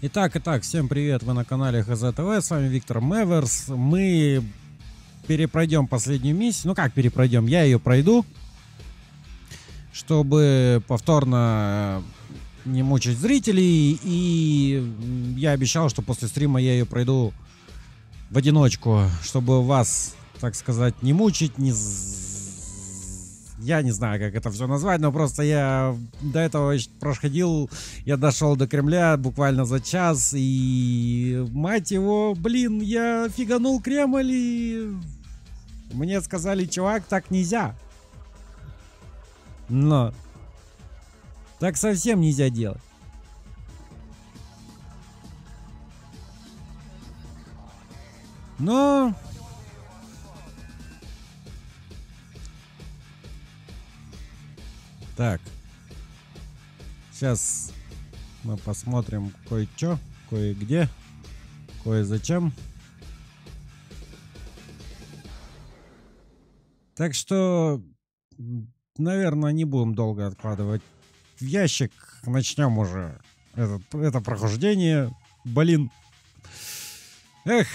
Итак, всем привет, вы на канале ХЗТВ, с вами Виктор Мэверс. Мы перепройдем последнюю миссию, ну как перепройдем, я ее пройду, чтобы повторно не мучить зрителей, и я обещал, что после стрима я ее пройду в одиночку, чтобы вас, так сказать, не мучить, не... Я не знаю, как это все назвать, но просто я до этого проходил, я дошел до Кремля буквально за час, и, мать его, блин, я фиганул Кремль, и мне сказали, чувак, так нельзя. Но так совсем нельзя делать. Но... Так, сейчас мы посмотрим кое-что, кое-где, кое-зачем. Так что, наверное, не будем долго откладывать в ящик. Начнем уже это прохождение. Блин. Эх.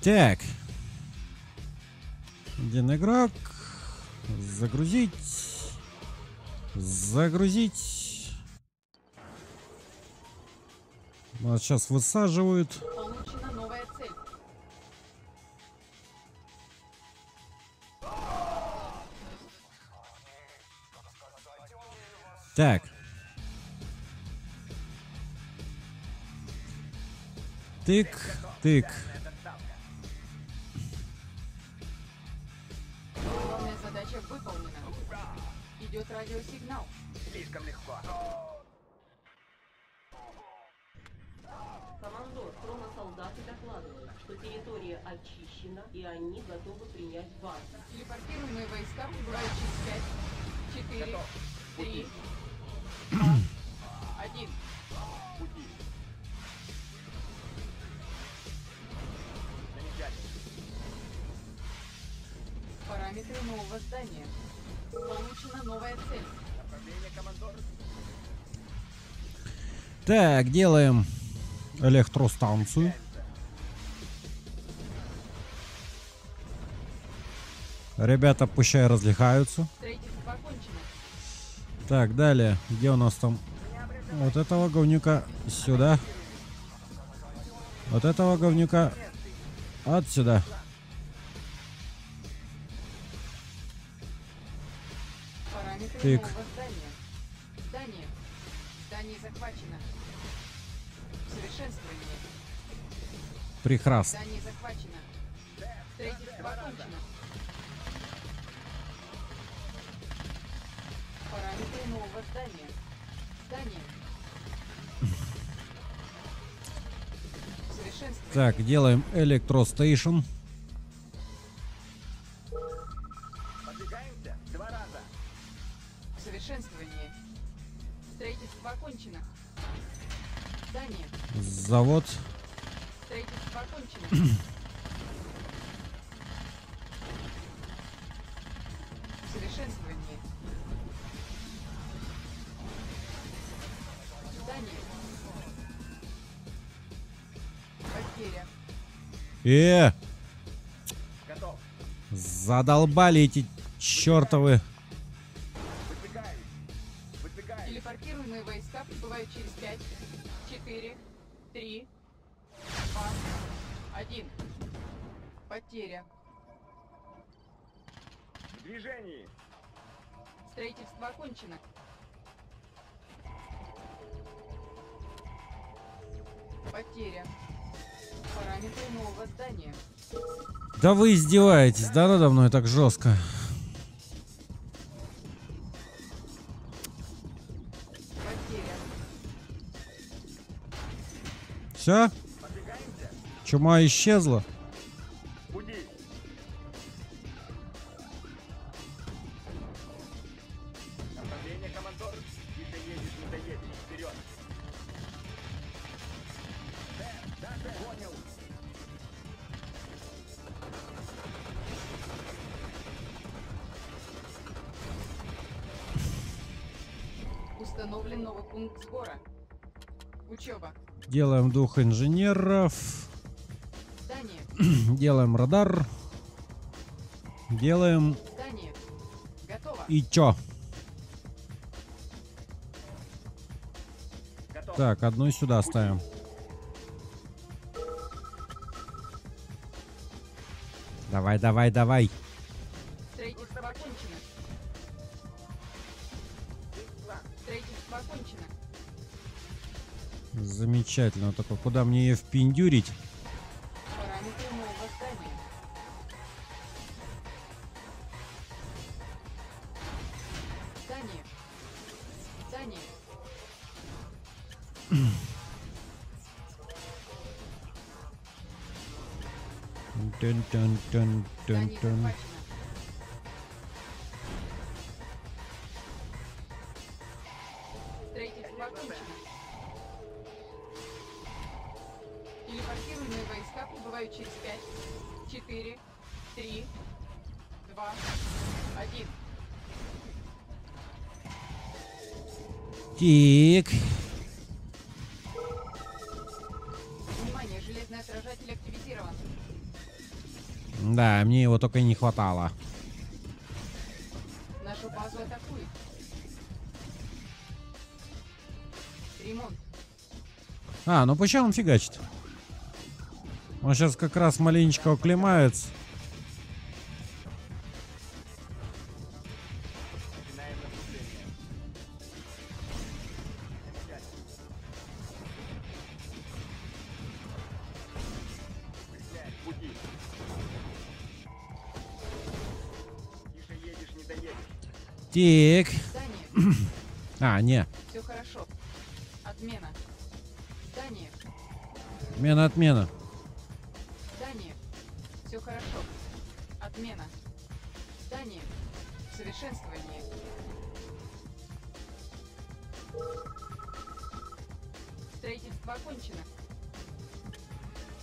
Так, один игрок, загрузить, нас сейчас высаживают. Получена новая цель. Так. Тык. Идет радиосигнал. Слишком легко. Командор, хроносолдаты докладывают, что территория очищена, и они готовы принять вас. Телепортируемые войска убрали через 5, 4, 3, 2, 1. Параметры нового здания. Получена новая цель. Направление, командор. Так, делаем электростанцию. Ребята, пущай разлихаются. Строительство окончено. Так, далее. Где у нас там? Вот этого говнюка сюда. Вот этого говнюка отсюда. Тык. Здание захвачено. Совершенствование. Прекрасно. Здание захвачено. Строительство окончено. Параметры нового здания. Здание. Совершенствование. Так, делаем электростейшн. Завод. Строительство окончено. Совершенствование. Здание. Потеря. Готов. Задолбали эти чертовы. Выдвигаюсь. Телепортируемые войска прибывают через 5, 4... 3, 2, 1. Потеря. В движении. Строительство окончено. Потеря. Параметры нового здания. Да вы издеваетесь, да, надо мной так жестко. Все? Чума исчезла. Буди. Направление, командор. Не доедет. Вперед. Да, понял. Установлен новый пункт сбора. Учеба. Делаем 2 инженеров. Tanya. Делаем радар. Делаем... Tanya. Готово. И чё? Готово. Так, одну сюда ставим. Давай. Строительство окончено. Замечательно. Только куда мне ее впендюрить? Тани. Тан-тан-тан-тан-тан. Тик. Внимание, железный отражатель активизирован. Да, мне его только и не хватало. Нашу базу атакует. Ремонт. А, ну почему он фигачит? Он сейчас как раз маленечко оклемается. Тик. А, не. Все хорошо. Отмена. Tanya. Отмена. Tanya. Все хорошо. Отмена. Tanya. Совершенствование. Строительство окончено.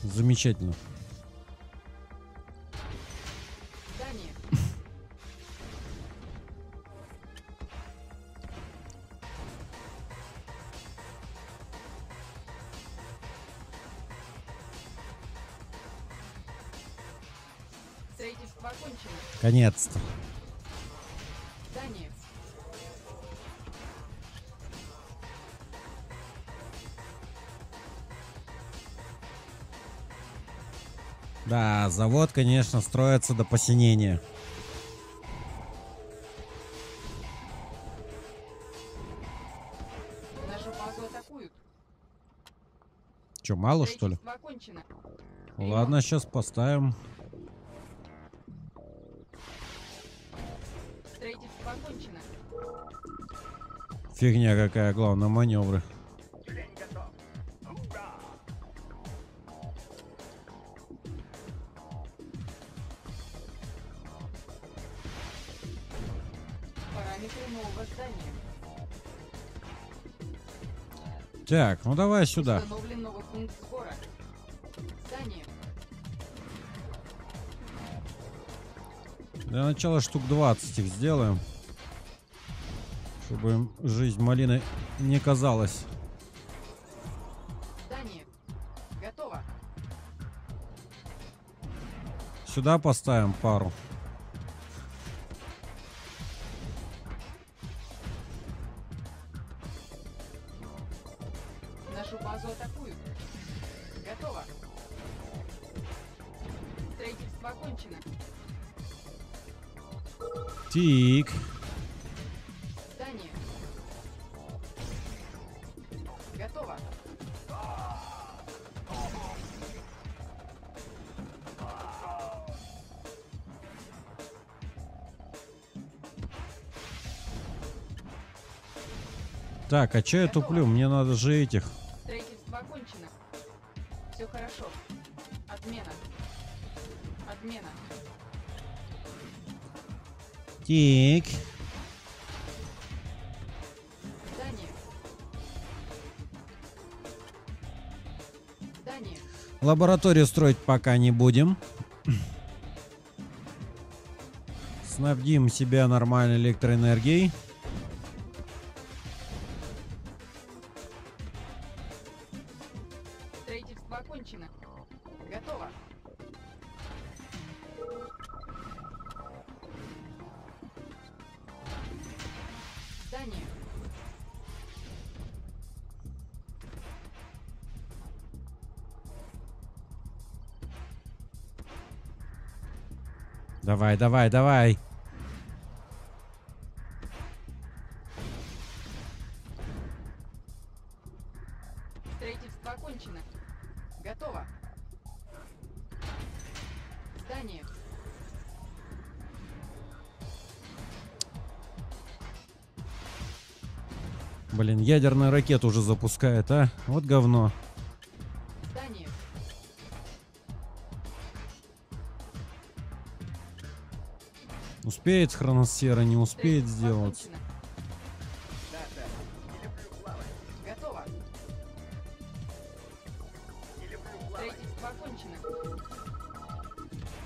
Замечательно. Конец-то. Tanya. Да, завод, конечно, строится до посинения. Нашу базу атакуют. Чё, мало что ли? Ладно, сейчас поставим. Фигня какая, главное, маневры. Параметры нового здания. Так, ну давай сюда. Установлен новый пункт сбора. Tanya. Для начала штук 20 их сделаем. Чтобы им жизнь малины не казалась. Tanya. Готово. Сюда поставим пару. Нашу базу атакуют. Готово. Строительство окончено. Тик. Так, а че я туплю? Мне надо же этих. Строительство окончено. Все хорошо. Отмена. Отмена. Тик. Дания. Дания. Лабораторию строить пока не будем. Снабдим себя нормальной электроэнергией. Строительство окончено. Готово. Здание. Давай, давай, давай. Строительство окончено. Готово. Здание. Блин, ядерная ракета уже запускает, а? Вот говно. Здание. Успеет Хроносфера, не успеет сделать.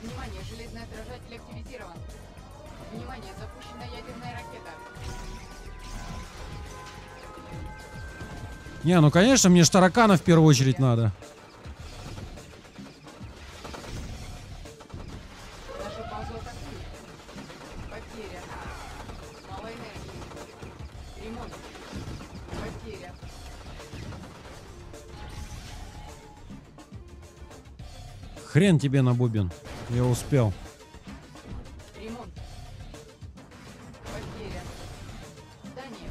Внимание, железный отражатель активизирован. Внимание, запущена ядерная ракета. Не, ну конечно, мне ж таракана в первую очередь надо. Хрен тебе на бубен. Я успел. Ремонт. Потеря. Здание.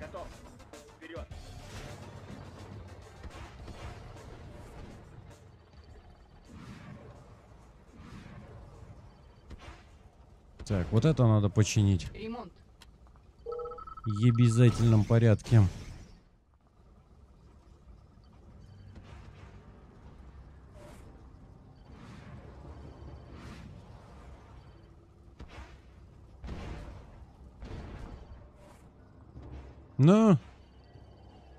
Готов. Вперед. Так, вот это надо починить. Ремонт. В обязательном порядке. Ну.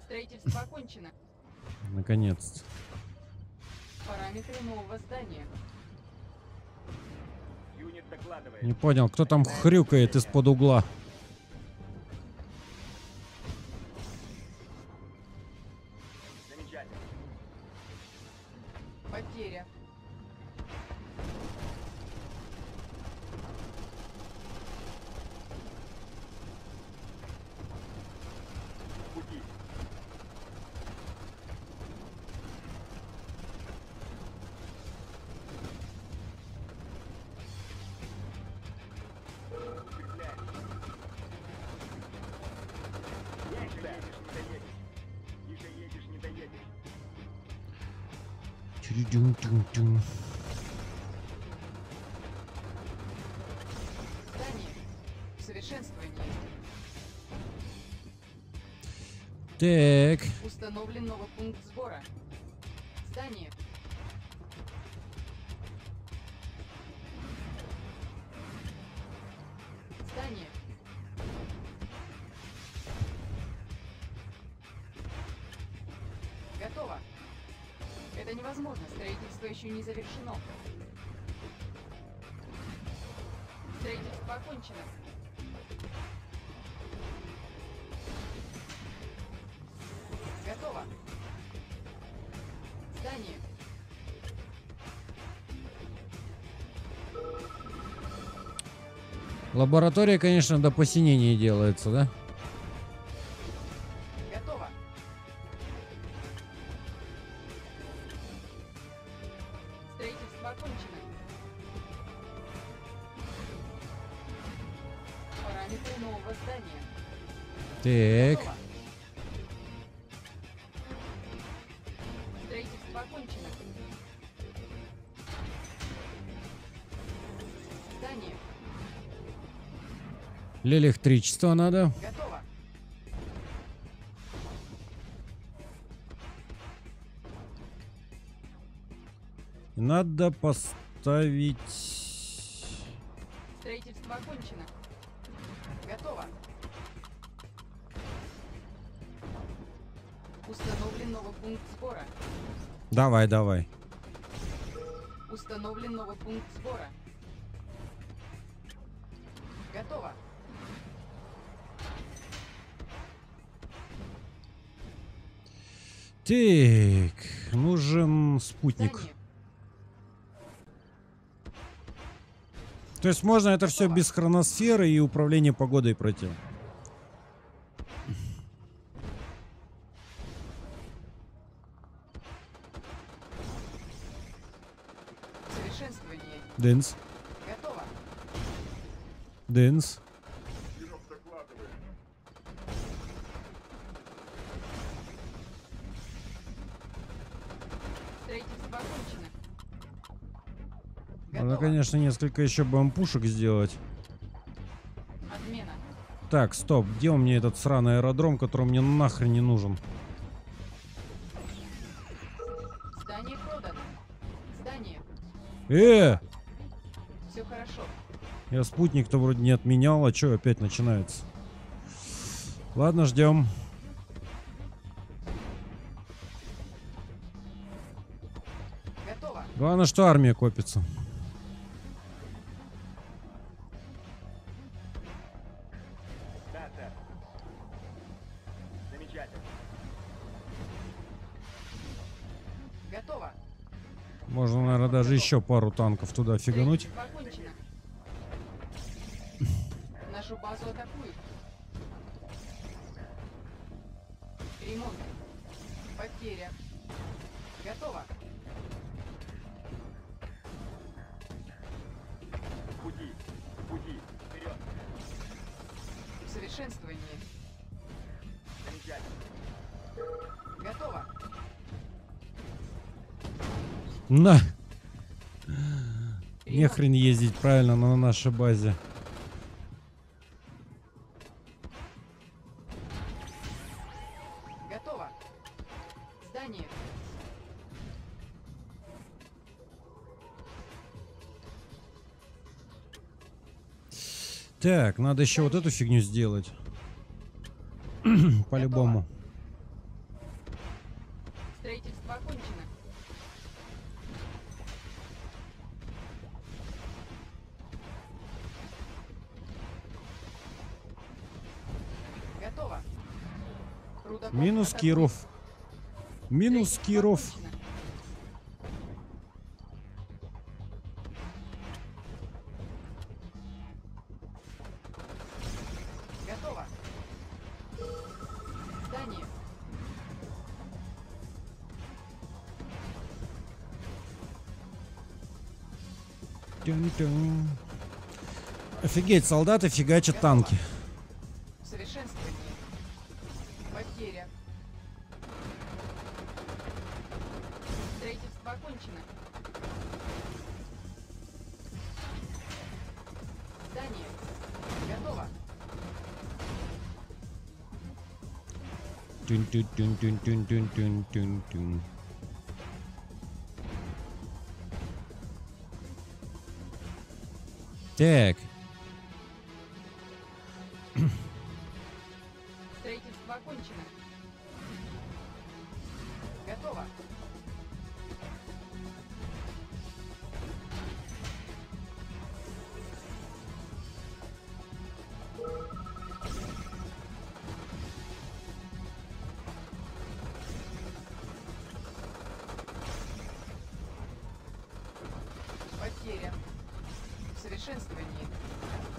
Строительство окончено. Наконец-то. Параметры нового здания. Юнит докладывает. Не понял, кто там хрюкает из-под угла. Замечательно. Потеря. Так. Установлен новый пункт сбора. Здание. Здание. Готово. Это невозможно. Строительство еще не завершено. Строительство окончено. Готово. Здание. Лаборатория, конечно, до посинения делается, да? Готово. Строительство окончено. Параметры нового здания. Так. Готово. Электричество надо. Готово. Надо поставить... Строительство окончено. Готово. Установлен новый пункт сбора. Давай, давай. Установлен новый пункт сбора. Готово. Так, нужен спутник. Тanya. То есть можно это все без хроносферы и управления погодой пройти. Совершенствование. Дэнс. Готово. Дэнс. Надо, конечно, несколько еще бампушек сделать. Отмена. Так, стоп. Где у меня этот сраный аэродром, который мне нахрен не нужен? Здание продано. Здание. Все хорошо. Я спутник-то вроде не отменял, а что опять начинается? Ладно, ждем. Готово. Главное, что армия копится. Можно, наверное, даже еще пару танков туда фигануть. Нашу базу атакуют. Ремонт. Потеря. Готово. Уходи. Уходи. Вперед. Совершенствование. Готово. На! Не хрен ездить правильно на нашей базе. Готово. Здание. Так, надо еще вот эту фигню сделать. По-любому. Строительство окончено. Минус Киров. Минус Киров. Готово. Здание. Тюм-тюм. Офигеть, солдаты фигачат танки. Тюн-тюн-тюн-тюн-тюн-тюн-тюн-тюн. Так. Строительство окончено. Готово.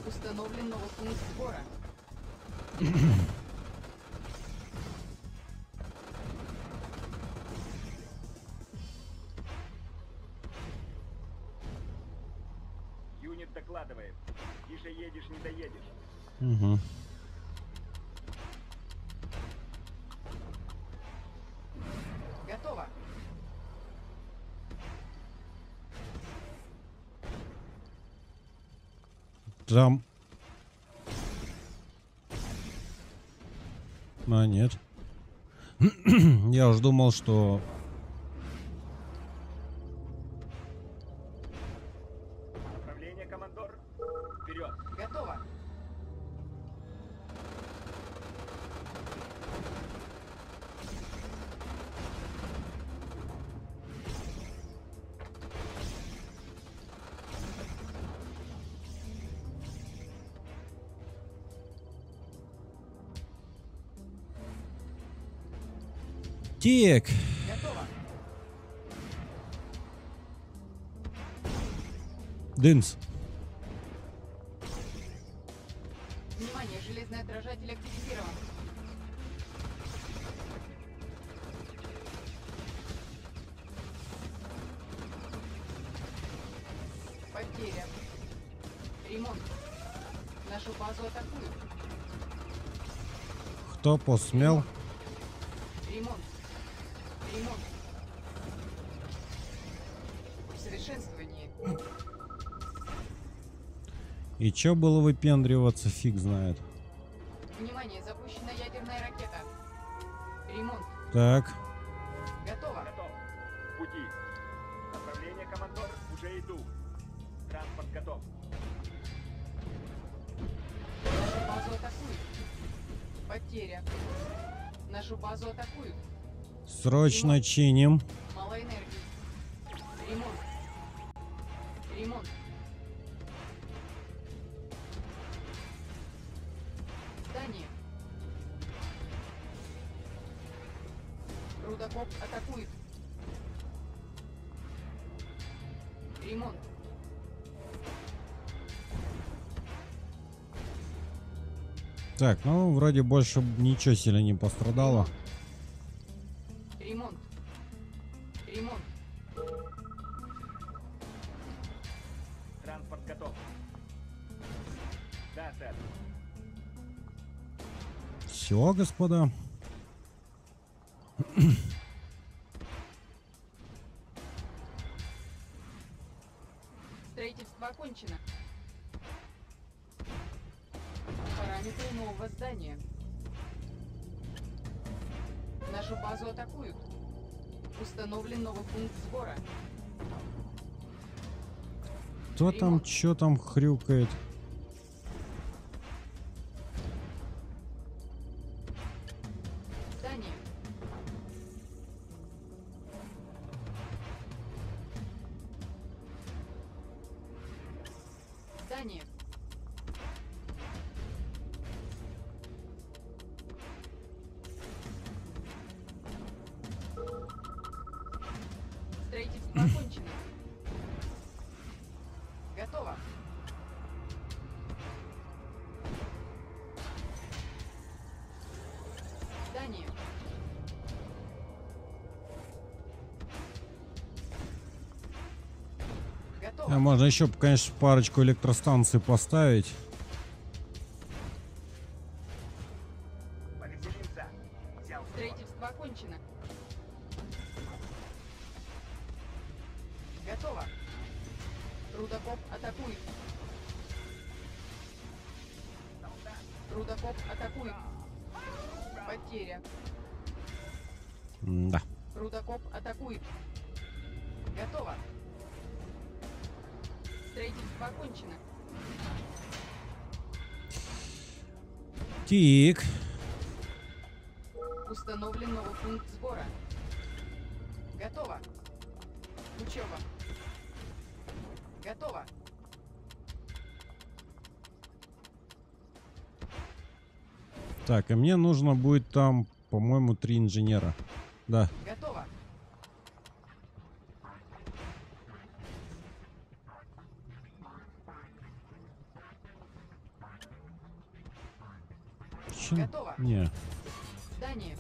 Установлен новый пункт сбора. Юнит докладывает. Тише едешь, не доедешь. Угу. Готово. Там. А, нет. Я уж думал, что... Вперед! Готово! Тик! Дымс. Внимание, железный отражатель активизирован. Потеря. Ремонт. Нашу базу атакуют. Кто посмел? Ремонт. Ремонт. Совершенствование. И чё было выпендриваться, фиг знает. Внимание, запущена ядерная ракета. Ремонт. Так. Готово. Готово. В пути. Направление, командор, уже иду. Транспорт готов. Нашу базу атакуют. Потеря. Нашу базу атакуют. Срочно ремонт. Чиним. Мало энергии. Ремонт. Ремонт. Здание. Рудокоп атакует. Ремонт. Так, ну вроде больше ничего сильно не пострадало. Ремонт. Ремонт. Транспорт готов. Да, сэр. Все, господа. Строительство окончено. Параметры нового здания. Нашу базу атакуют. Установлен новый пункт сбора. Кто ремонт. Там, чё там хрюкает? Здание. Здание. Строительство окончено. Готово. Здание. Готово. А можно еще, конечно, парочку электростанций поставить. Строительство окончено. Готово. Рудокоп атакует. Рудокоп атакует. Потеря. Да. Рудокоп атакует. Готово. Строительство окончено. Тик. Установлен новый пункт сбора. Готово. Учеба. Готово. Так, и мне нужно будет там, по-моему, 3 инженера. Да. Готово. Чем? Готово. Не. Здание.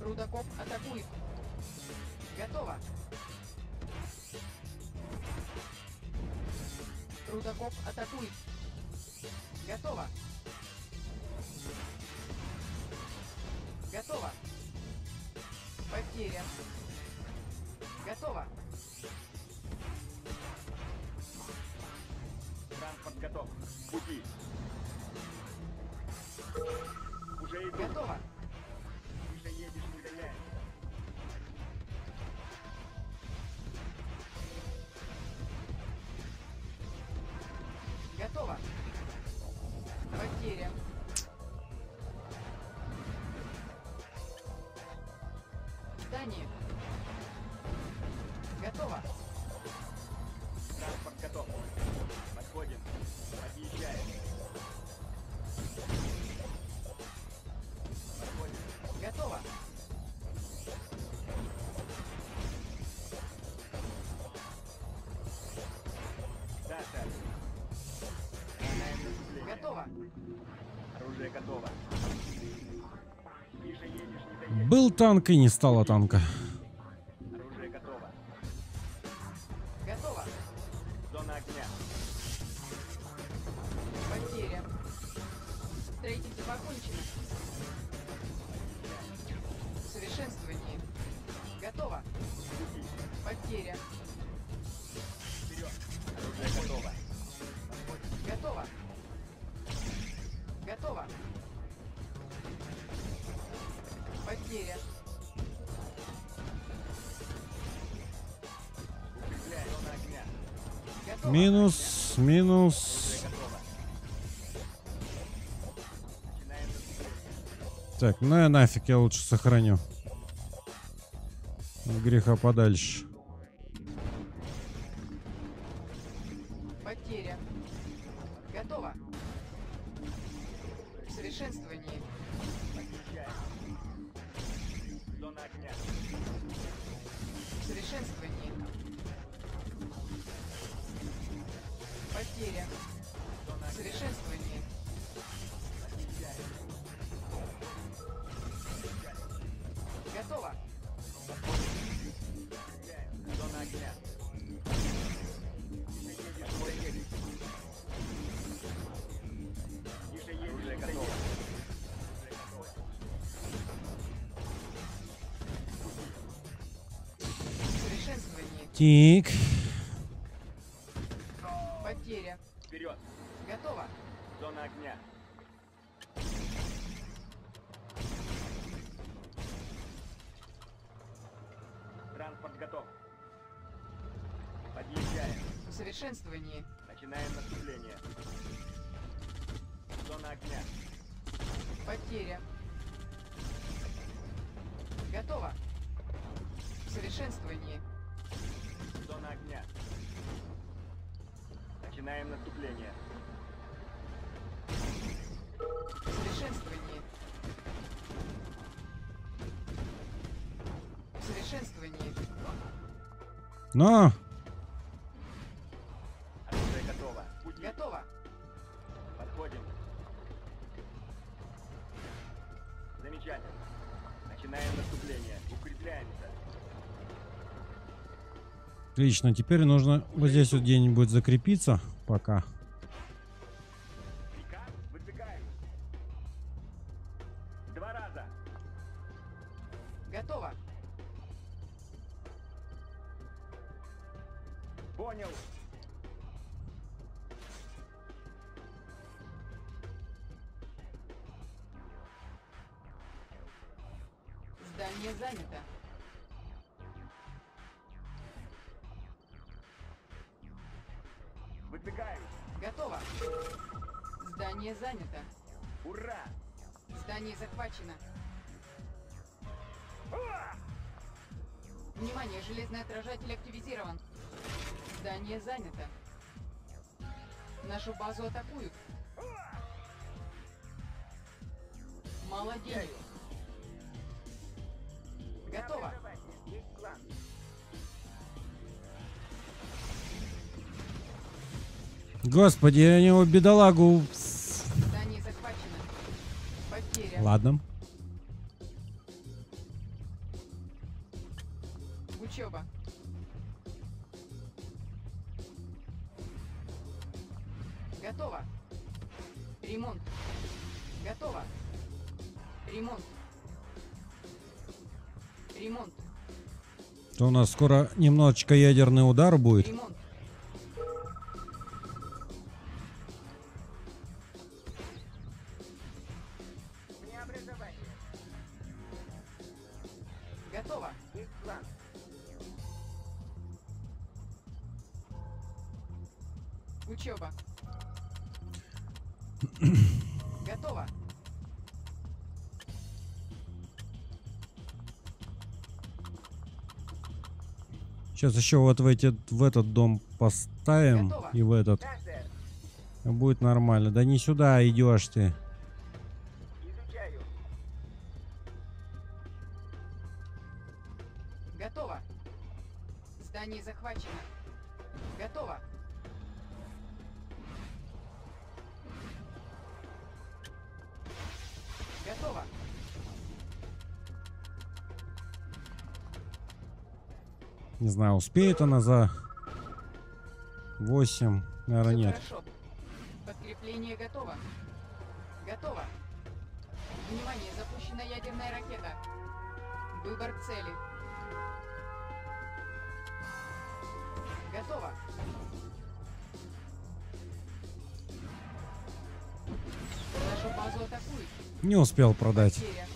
Рудокоп атакует. Готово. Рудокоп атакует. Готово. Готово. Потеря. Готово. Транспорт готов. Пути. Уже иду. Готово. Ты же едешь, не доверяешь. Готово. движении. Готово. Транспорт готов. Подходим. Подъезжаем. Подходим. Готово. Да, да. Готово. Оружие готово. Был танк и не стало танка. Оружие готово. Готово. Зона огня. Потеря. Строительство покончено. Совершенствование. Готово. Потеря. Вперед. Оружие готово. Готово. Готово. Потеря. Минус, минус. Так, ну и нафиг, я лучше сохраню. От греха подальше. Потеря. Готово. Совершенствование. Совершенствование. Потеря. Совершенствование. Готово. Зона огня. Уже готово. Тик. Потеря. Вперед. Готово. Зона огня. Транспорт готов. Подъезжаем. Усовершенствование. Начинаем наступление. Зона огня. Потеря. Готово. Усовершенствование. Зона огня. Начинаем наступление. Совершенствование. Совершенствование. Но! Оружие готово. Путь готово. Подходим. Замечательно. Начинаем наступление. Укрепляемся. Отлично, теперь нужно вот здесь вот где-нибудь закрепиться, пока. Два раза. Готово. Понял. Здание занято. Готово. Здание занято. Ура! Здание захвачено. Ура! Внимание, железный отражатель активизирован. Здание занято. Нашу базу атакуют. Ура! Молодец. Готово. Господи, я него бедолагу. Здание захвачено. Потеря. Ладно. Учеба. Готово. Ремонт. Готово. Ремонт. Ремонт. То у нас скоро немножечко ядерный удар будет. Ремонт. Учеба. Готово. Сейчас еще вот в этот дом поставим. Готово. И в этот. Будет нормально. Да не сюда идешь ты. Изучаю. Готово. Здание захвачено. Готово. Готово. Не знаю, успеет она за 8. Наверное, нет. Хорошо. Подкрепление готово. Готово. Внимание, запущена ядерная ракета. Выбор цели. Готово. Нашу базу атакуют. Не успел продать. Потеря.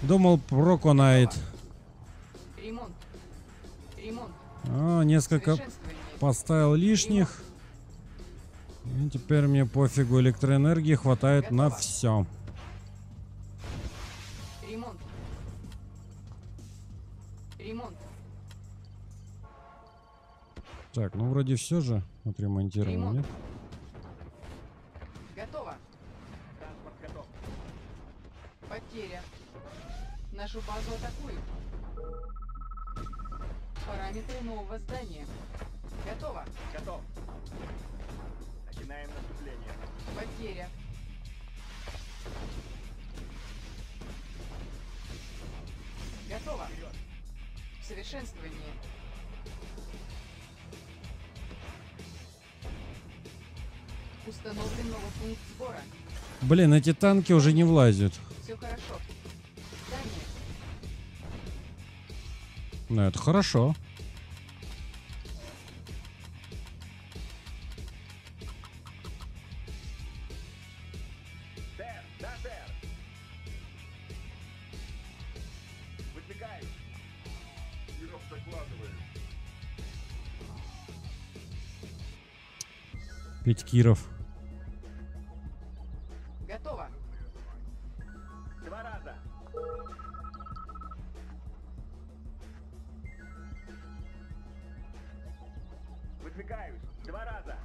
Думал, проконает. Ремонт. Ремонт. А, несколько поставил лишних. И теперь мне пофигу, электроэнергии хватает. Готово. На все. Ремонт. Ремонт. Так, ну вроде все же отремонтировано, нет? Готово. Транспорт готов. Потеря. Нашу базу атакуют. Параметры нового здания. Готово. Готов. Начинаем наступление. Потеря. Готово. Вперед. Совершенствование. Установлен новый пункт сбора. Блин, эти танки уже не влазят. Все хорошо. Здание. Ну, это хорошо. Ведь Киров. Готово. 2 раза. Выдвигаюсь. 2 раза.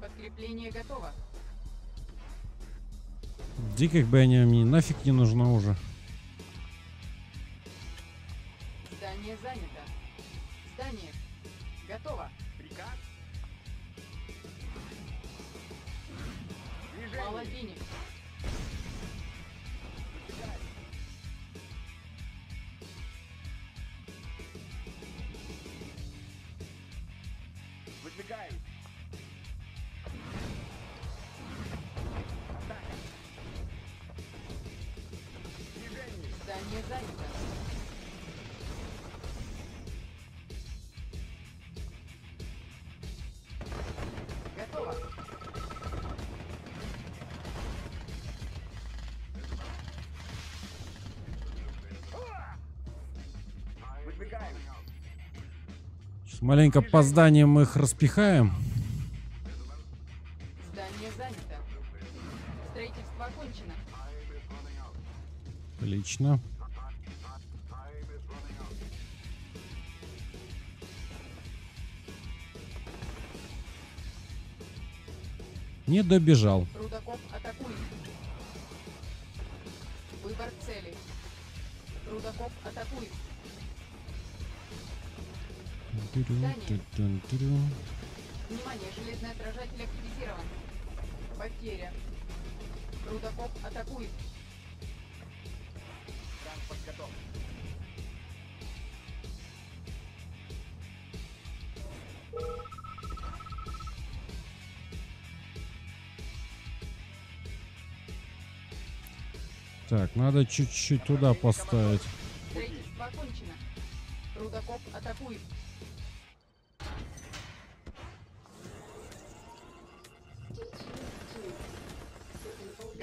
Подкрепление готово. Диких бенев мне нафиг не нужно уже. Здание занято. Здание готово. Приказ. Движение. Мало денег. Выдвигаю. Атака. Движение. Здание занято. Маленько по зданиям их распихаем. Здание занято. Строительство окончено. Отлично. Не добежал. Рудокоп атакует. Выбор цели. Рудокоп атакует. Внимание, железный отражатель активизирован. Потеря. Рудокоп атакует. Транспорт готов. Так, надо чуть-чуть туда поставить. Строительство окончено. Рудокоп атакует.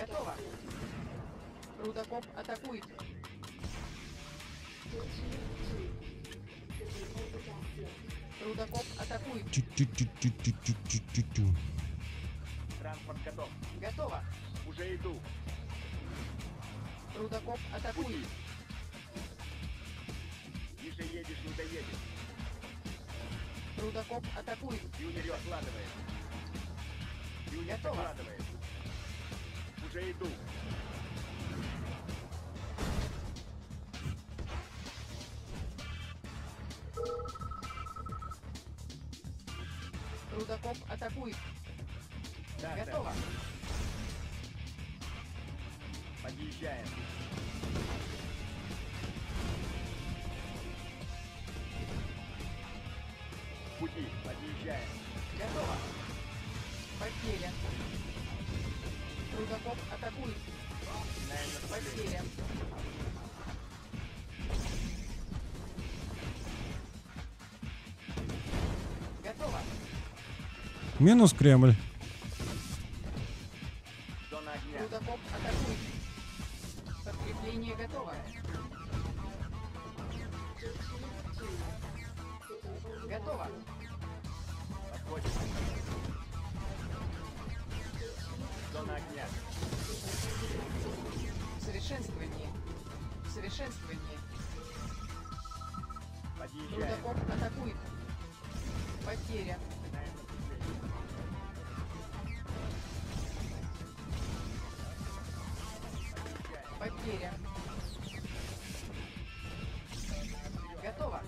Готово. Рудокоп атакует. Рудокоп атакует. Транспорт готов. Готово. Уже иду. Рудокоп атакует. Тише едешь, не доедешь. Рудокоп атакует. Юнир откладывает. Юнир откладывает. Уже иду. Рудокоп атакует. Да, готово. Да. Подъезжаем. Пути, подъезжаем. Готово. Потеря. Рудокоп атакует. Потеря. Готово. Минус Кремль. Зона огня. Рудокоп атакует. Подкрепление готово. Готово. Подходим. Зона огня. Совершенствование. Совершенствование. Подъезжаем. Рудокоп атакует. Потеря. Потеря. Готово.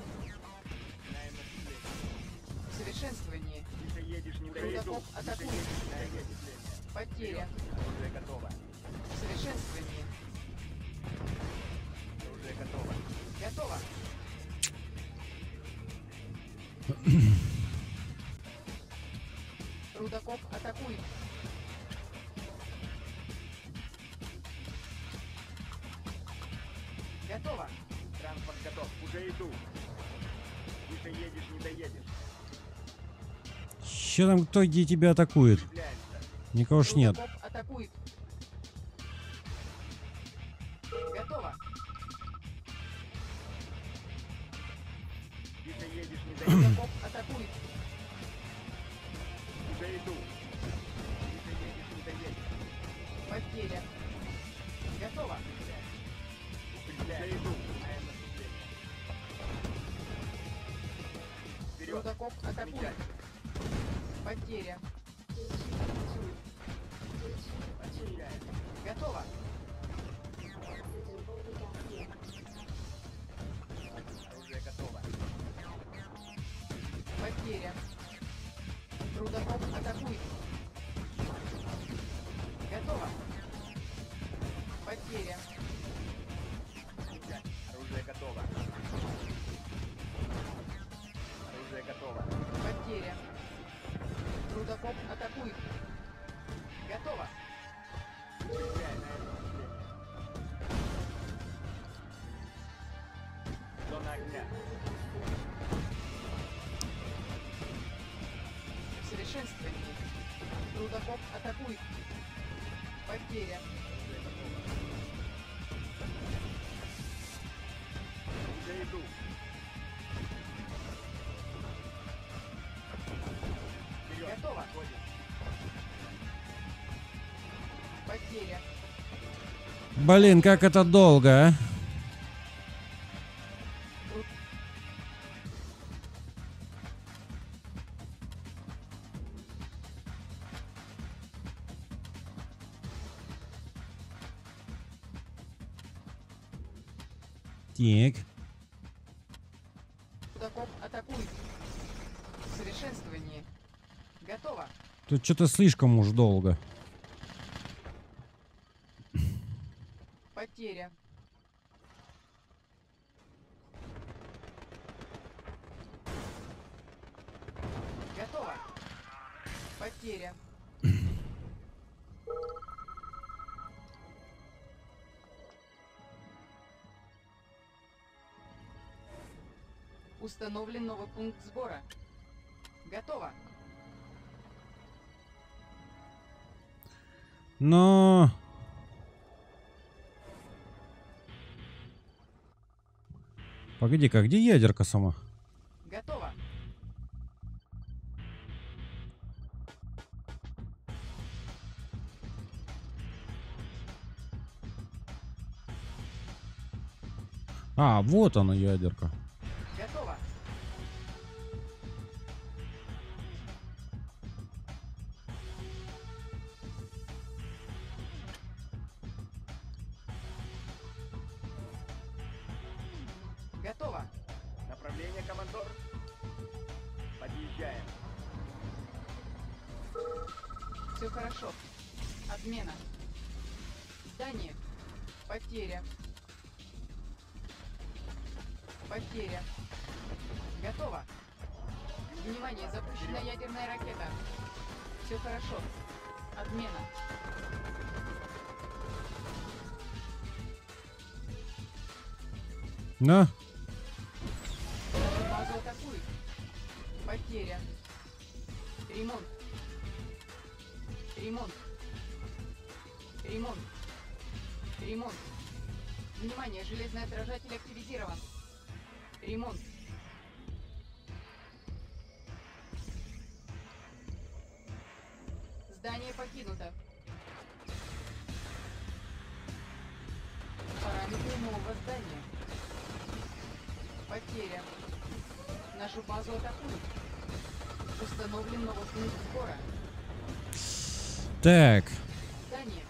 Совершенствование. Рудокоп атакует. Потеря. Уже готово. Совершенствование. Уже готово. Готово. Рудокоп атакует. Готово. Транспорт готов. Уже иду. Тише едешь, не доедешь. Че там кто где тебя атакует? Никого ж нет. Атакует. Готово. Тише едешь, не доедешь. Атакует. Уже иду. Тише едешь, не доедешь. Потеря. Готово. Рудокоп атакует. Потеря. Готово. Оружие готово. Потеря. Рудокоп атакует. Готово. Потеря. Оружие готово. Оружие готово. Потеря. Рудокоп атакует. Готово. Зона огня. Совершенствование. Рудокоп атакует. Потеря. Я иду. Вперед. Готово. Ходим. Потеря. Блин, как это долго, а? Так. Тут что-то слишком уж долго. Потеря. Готово. Потеря. Установлен новый пункт сбора. Готово. Но... Погоди-ка, где ядерка сама? Готово. А, вот она ядерка. Все хорошо. Отмена. Здание. Потеря. Потеря. Готово. Внимание, запущена ядерная ракета. Все хорошо. Отмена. На. Базу атакует. Потеря. Ремонт. Ремонт. Ремонт. Ремонт. Внимание, железный отражатель активизирован. Ремонт. Здание покинуто. Параметры нового здания. Потеря. Нашу базу атакуют. Установлен новый пункт сбора. Так. Здание.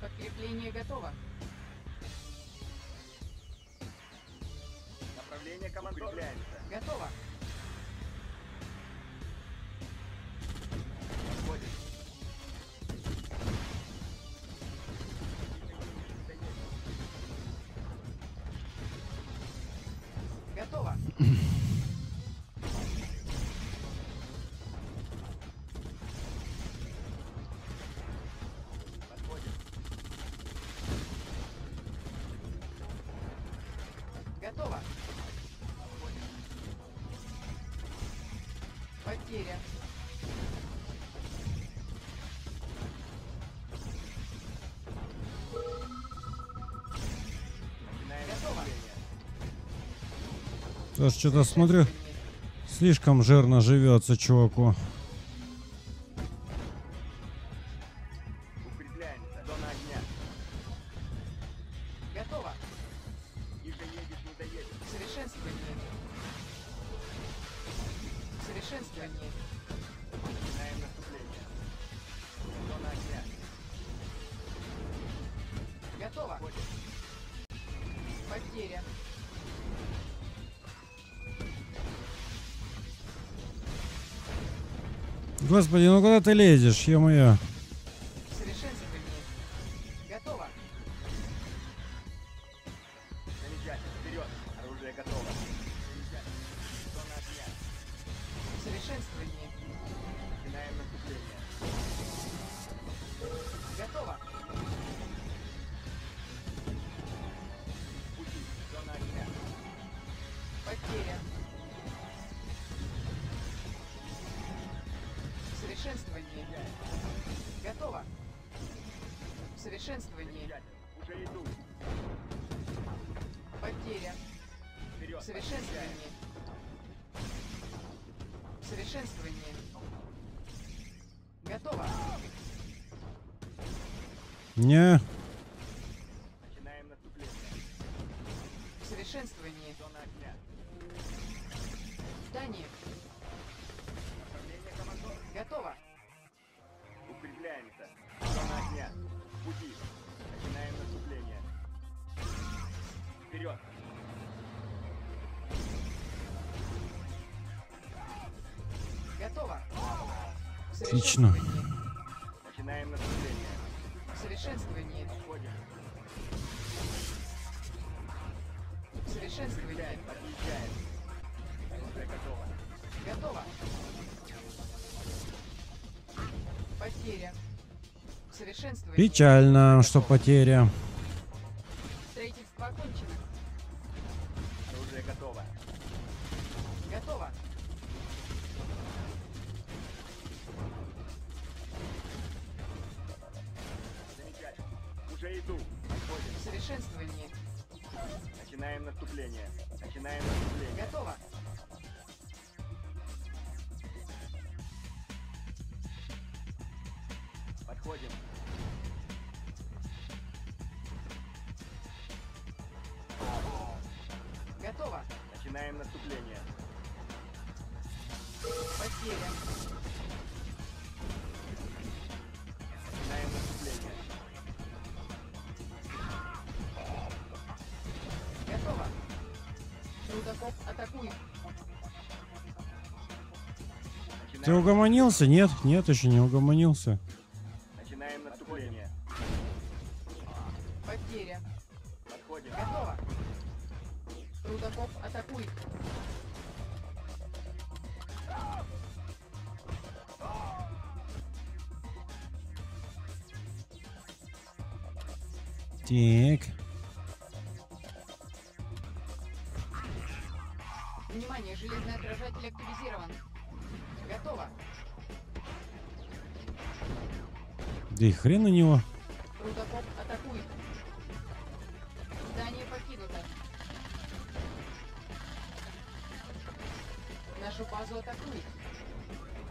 Подкрепление готово. Направление командуется. Готово. Готово. Готово. Потеря. Тоже что-то смотрю, слишком жирно живется чуваку. Господи, ну куда ты лезешь, ё-моё? Готово. Замечательно, вперед. Оружие готово. Совершенствование. Начинаем наступление. Готово. Пути, зона огня. Потеря. Совершенствование. Готово. Совершенствование. Уже иду. Потеря. Вперед. Совершенствование. Совершенствование. Готово. Не. Начинаем наступление. Совершенствование. Зона огня. Здание. Готово. Укрепляемся. Зона огня. Пути. Начинаем наступление. Вперед. Готово. Отлично. Начинаем наступление. Совершенствование. Уходим. Совершенствование. Подъезжаем. Оружие готово. Готово. Потеря. Совершенствование. Печально, что потеря. Строительство окончено. Оружие готово. Готово. Замечательно. Уже иду. Отходим. Совершенствование. Начинаем наступление. Начинаем наступление. Готово. Подходим. Готово. Начинаем наступление. Потеря. Начинаем наступление. Готово. Труд Рудаков атакует. Ты угомонился? Нет, нет, еще не угомонился. Начинаем наступление. Потеря. Подходим. Готово. Рудаков атакует. Так. Внимание, железный отражатель активизирован. Готово. Да и хрен на него. Рудаков атакует. Здание покинуто. Нашу базу атакует.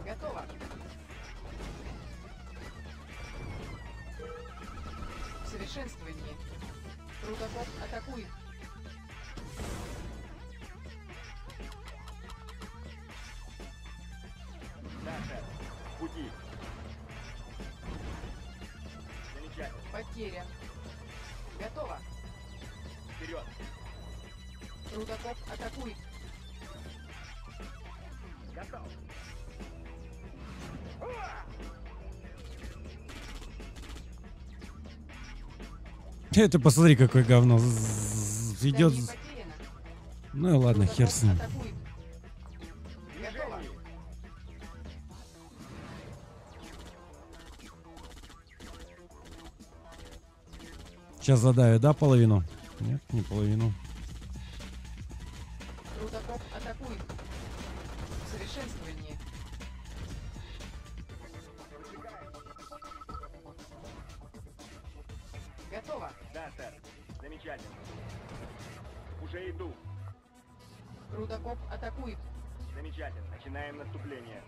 Готово. Совершенствование. Рудаков атакует. Даша, в пути. Замечательно. Потеря. Готово. Вперед. Рудаков атакует. Готов. Это посмотри, какое говно идет. Ну и ладно, хер с ним. Сейчас задаю, да, половину? Нет, не половину. Рудаков атакует. Совершенствование. Готово. Да, сэр. Замечательно. Уже иду. Рудаков атакует. Замечательно. Начинаем наступление.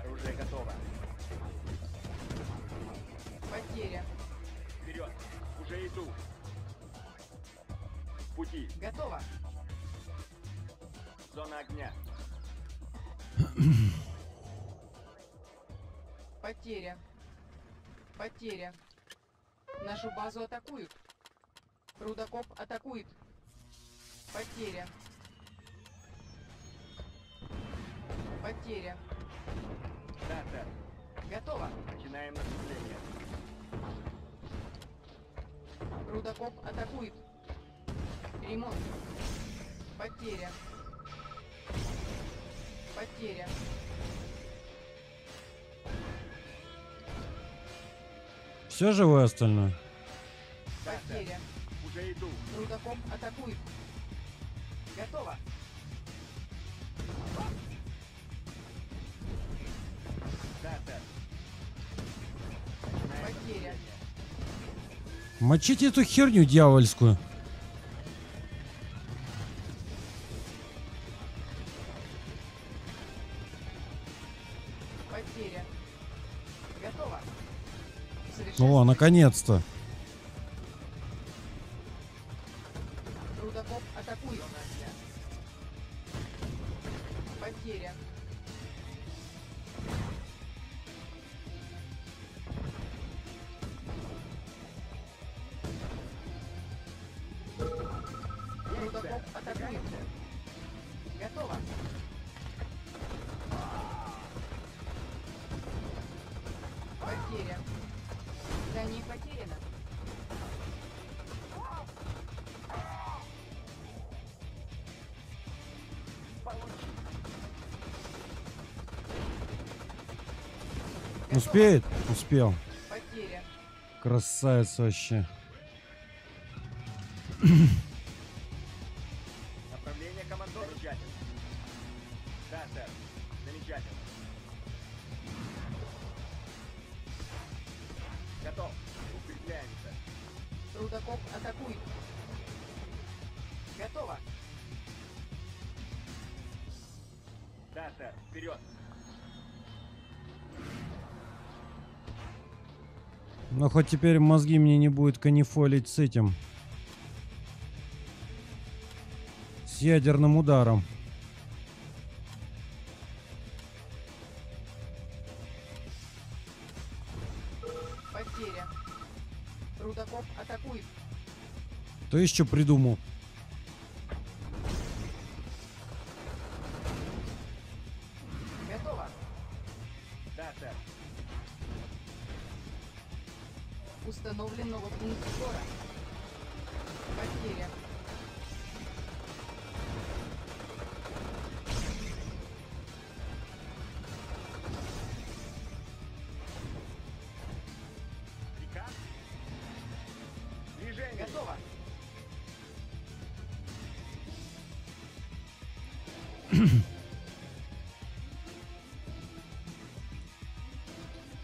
Оружие готово. Потеря. Вперед. Уже иду. В пути. Готово. Зона огня. Потеря. Потеря. Нашу базу атакуют. Рудаков атакует. Потеря. Потеря. Да, сэр. Готово. Начинаем наступление. Рудаков атакует. Ремонт. Потеря. Потеря. Все живое остальное? Потеря. Уже иду. Рудаков атакует. Готово. Да, да. Потеря. Мочите эту херню дьявольскую. Потеря. Готово. О, наконец-то. Рудаков атакует. Потеря. Рудаков атакует. Готово. Потеря. Здание потеряно. Успеет? Успел. Потеря. Красавец вообще. Направление командора. Замечательно. Да, сэр. Замечательно. Готов. Укрепляемся. Рудаков атакует. Готово. Да, сэр. Вперед. Ну хоть теперь мозги мне не будет канифолить с этим. С ядерным ударом. Потеря. Рудаков атакует. Кто еще придумал? Готово. Да, сэр. Установлен новый пункт сбора. Потеря.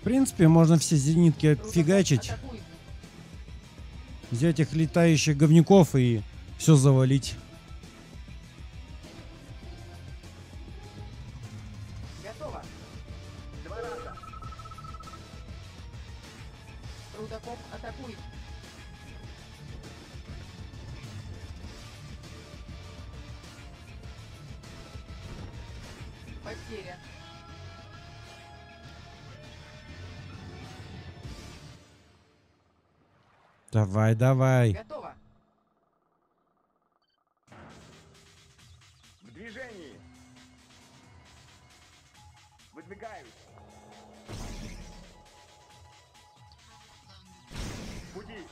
В принципе, можно все зенитки отфигачить, взять их летающих говнюков и все завалить. Готово. Два раза. Рудокоп атакует. Потеря. Давай, давай. Готово. В движении. Выдвигаюсь. Буди.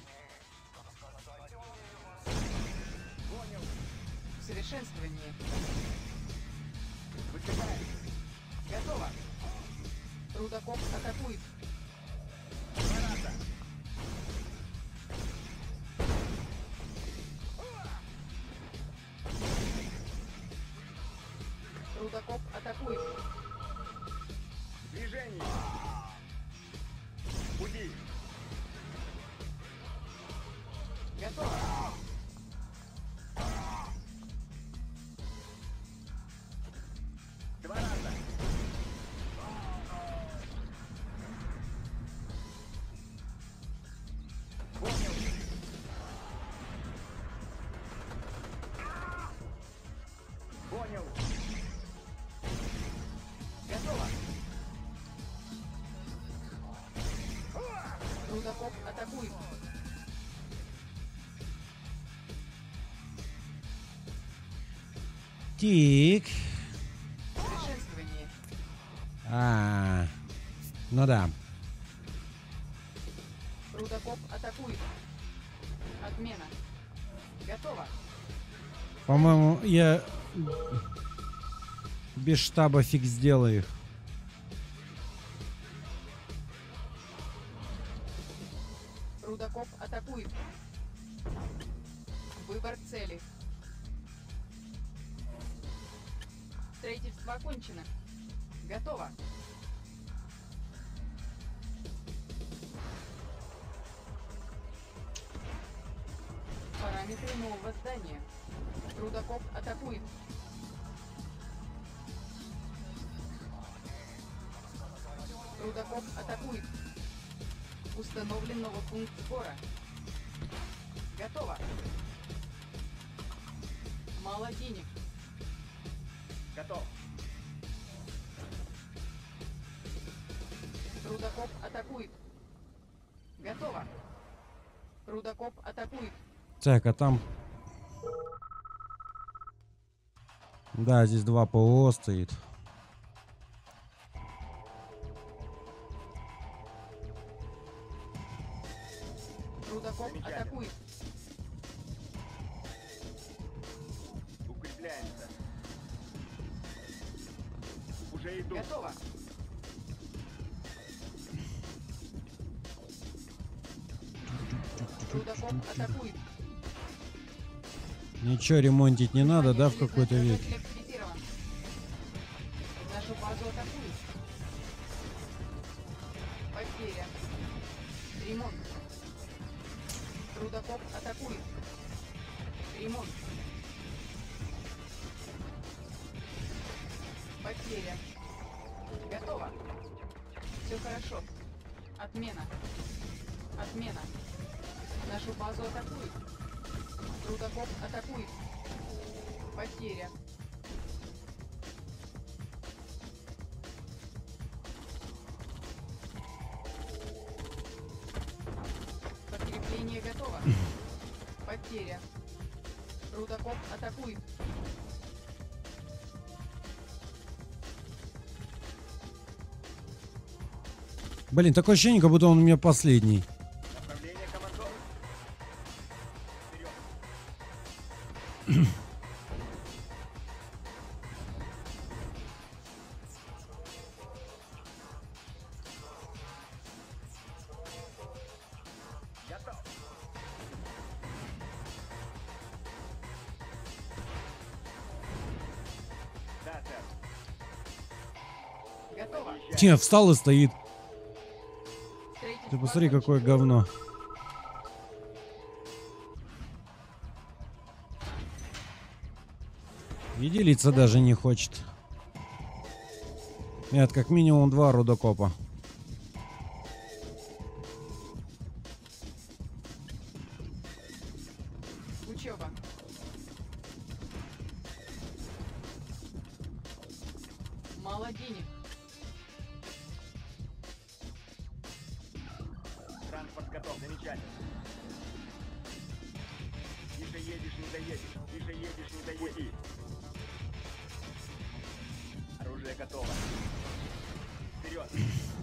Понял. В совершенствовании. Выдвигаюсь. Готово. Рудокоп атакует. Граната. Рудокоп атакует. Движение. Буди. Готово. Два раза. Понял. Понял. Рудокоп атакует. Тик. А, ну да. Рудокоп атакует. Отмена. Готово. По-моему, я без штаба фиг сделаю их. Рудокоп атакует. Выбор цели. Строительство окончено. Готово. Параметры нового здания. Рудокоп атакует. Рудокоп атакует. Установлен новый пункт сбора. Готово. Мало денег. Готов. Рудокоп атакует. Готово. Рудокоп атакует. Так, а там... Да, здесь два ПО стоит. Рудокоп атакует. Укрепляется. Уже иду. Готово. Рудокоп атакует. Ничего ремонтить не надо, да, в какой-то век. Нашу базу атакует. Потеря. Ремонт. Рудокоп атакует. Ремонт. Потеря. Готово. Все хорошо. Отмена. Отмена. Нашу базу атакует. Рудокоп атакует. Потеря. потеря. Рудокоп атакует. Блин, такое ощущение, как будто он у меня последний. Че, встал и стоит. Ты посмотри, какое говно. И делиться даже не хочет. Нет, как минимум два рудокопа.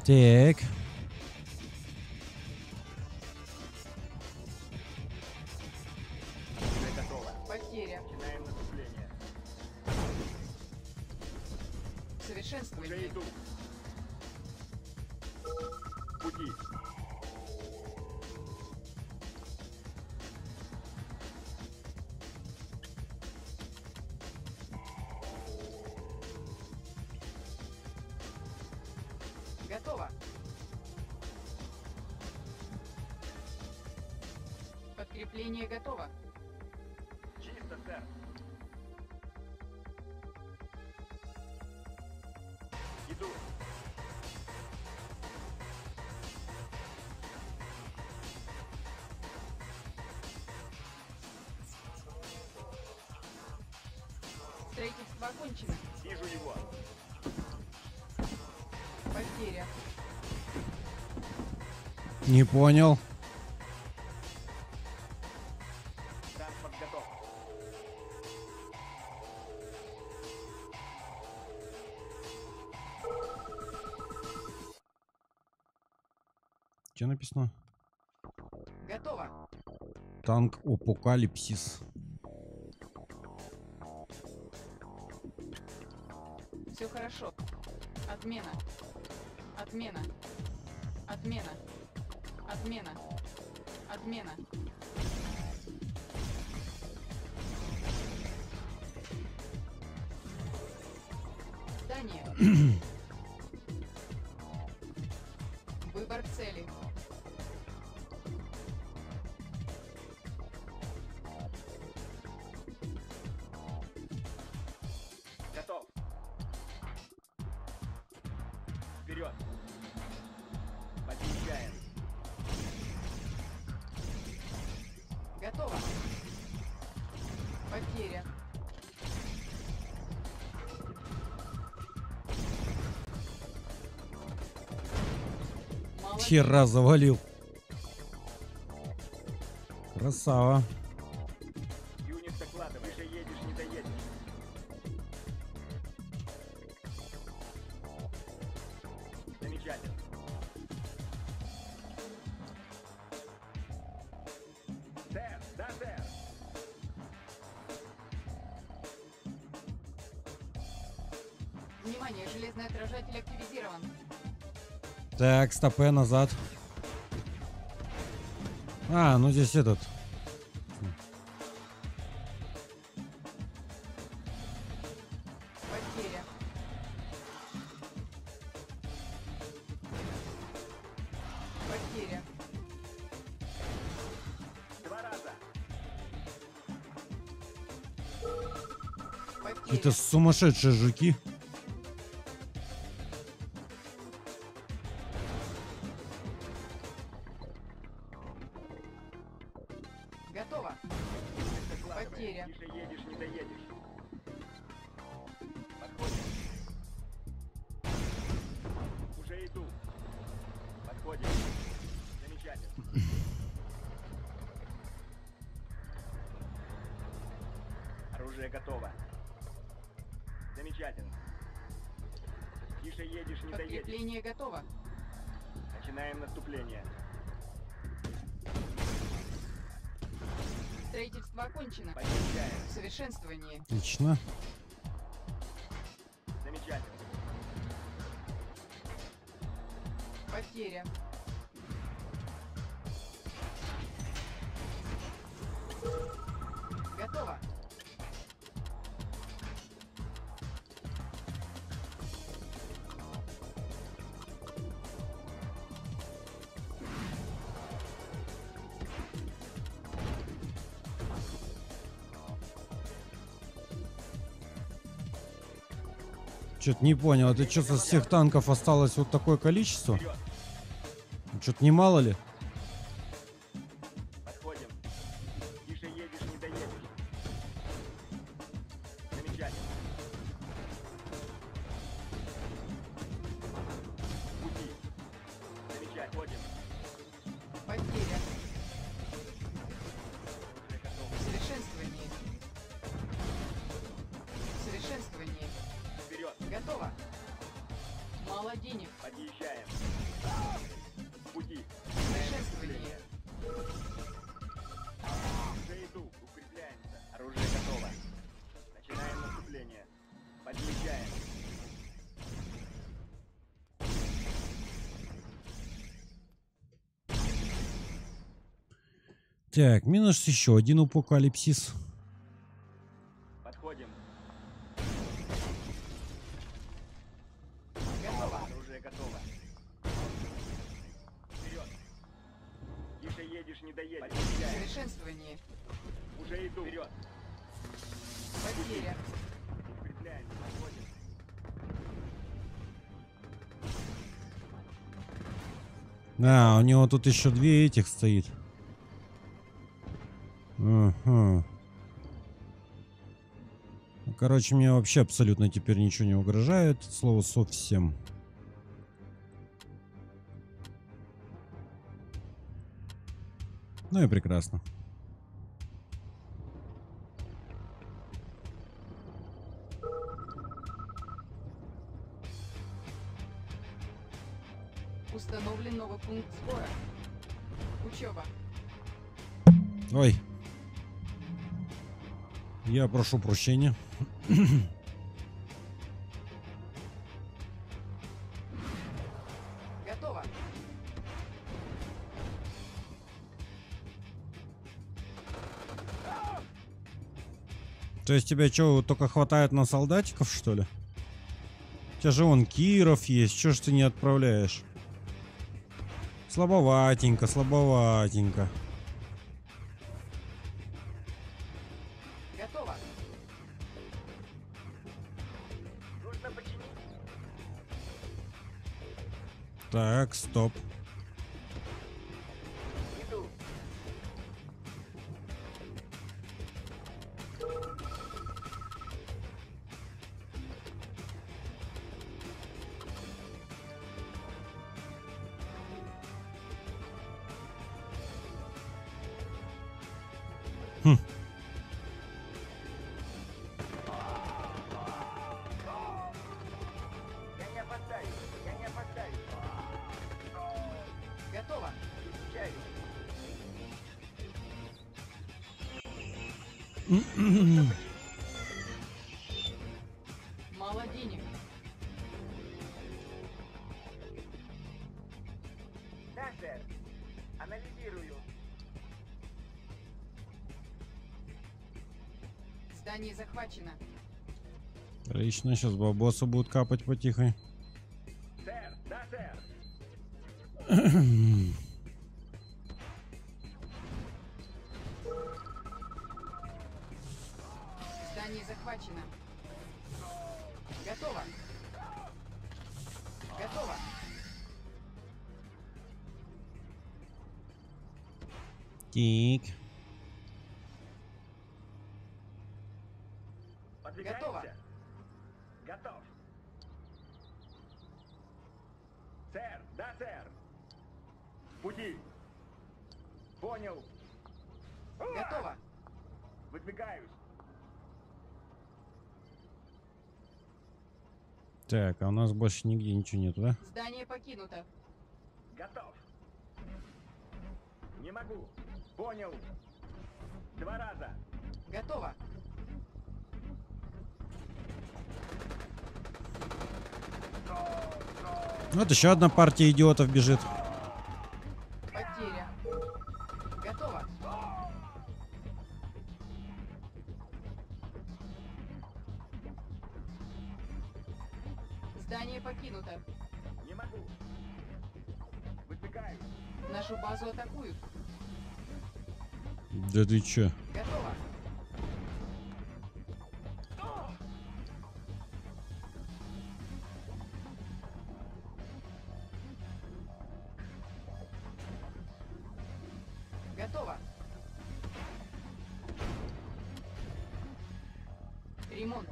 Так. Потеря. Начинаем наступление. Совершенствуй. Уже иду. Пути. Готово. Чисто, сэр. Иду. Строительство окончено. Вижу его. Потеря. Не понял. Написано. Готово. Танк Апокалипсис. Все хорошо. Отмена. Отмена. Отмена. Отмена. Отмена. Tanya. Выбор цели. Хера завалил. Красава. Юнит доклада, выше едешь, не доедешь. Замечательно. Сэр, да, сэр. Внимание, железный отражатель активизирован. Так, стопэ назад. А, ну здесь этот. Потеря. Потеря. Два раза. Какие-то сумасшедшие жуки. Оружие готово. Замечательно. Тише едешь, не доедешь. Подкрепление готово. Начинаем наступление. Строительство окончено. Подключаем. Совершенствование. Отлично. Замечательно. Потеря. Готово. Что-то не понял, это что, со всех танков осталось вот такое количество? Что-то не мало ли? Подходим. Тише едешь, не доедешь. Замечательно. Пути. Замечательно. Ходим. Потеря. Совершенствование. Совершенствование. Вперед. Готово. Мало денег. Подъезжаем. Пути. Совершенствование. Уже иду. Укрепляемся. Оружие готово. Начинаем наступление. Подъезжаем. Так, минус еще один апокалипсис. Подходим. Не доедешь. Совершенствование. Уже иду. Вперед. Потеря. Укрепляемся. Подходим. Да, у него тут еще две этих стоит. Угу. Короче, мне вообще абсолютно теперь ничего не угрожает. Слово совсем. Ну и прекрасно. Установлен новый пункт сбора. Учеба. Ой. Я прошу прощения. Готово. То есть тебя что, только хватает на солдатиков, что ли? У тебя же вон Киров есть, что ж ты не отправляешь? Слабоватенько, слабоватенько. Готово. Нужно починить. Так, стоп. Здание захвачено. Отлично, сейчас бабосы будут капать потихоньку. Сэр, да, сэр. Здание захвачено. Готово. Готово. Тик. Готово. Готов. Сэр, да, сэр. В пути. Понял. Готово. Выдвигаюсь. Так, а у нас больше нигде ничего нету, да? Здание покинуто. Готов. Не могу. Понял. 2 раза. Готово. Вот еще одна партия идиотов бежит. Потеря. Готово. Здание покинуто. Не могу. Выбегаю. Нашу базу атакуют. Да ты чё? Готово. Готово. Ремонт.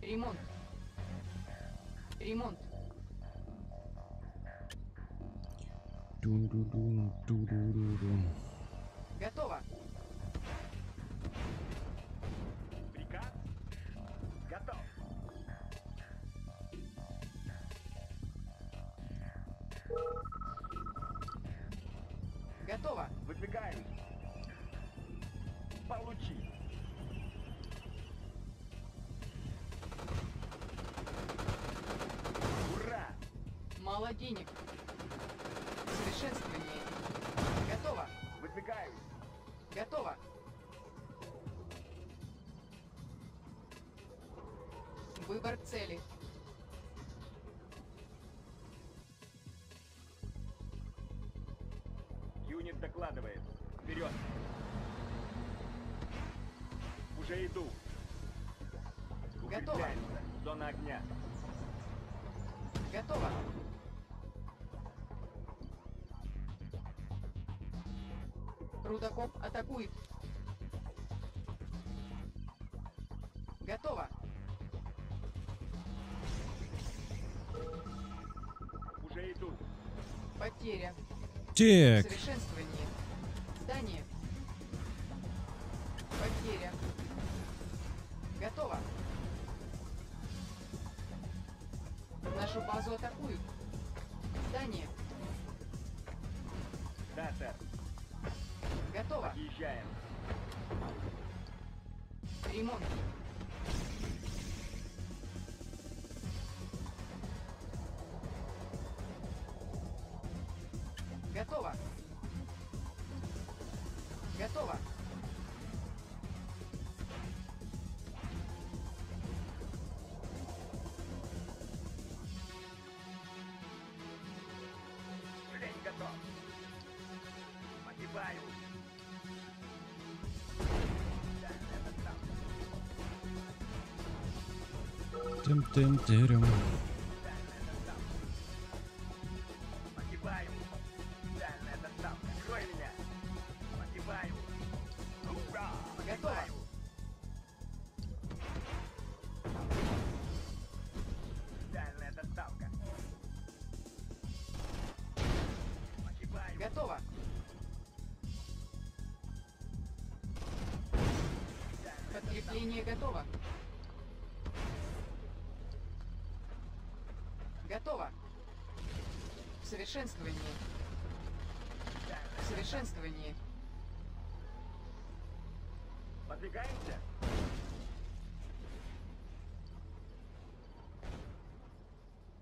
Ремонт. Ремонт. Готово. Приказ. Готов. Готово. Выдвигаем. Получи. Ура! Мало денег. Совершенствование. Готово. Выдвигаем. Готово. Выбор цели. Юнит докладывает. Вперед. Уже иду. Готово. Зона огня. Готово. Рудокоп атакует. Готово. Уже идут. Потеря. Так. Совершенствование. Здание. Потеря. Готово. Нашу базу атакуют. Здание. Да, сэр. Готово. Подъезжаем. Ремонт. Готово. Готово. Лень готов. Погибаю. Тем-тем-терем. Погибаю. Открой меня. Погибаю. Ура! Погибаю. Идеальная доставка. Погибаю. Готово. Подкрепление готово. Готово. Совершенствование. Совершенствование. Подвигаемся.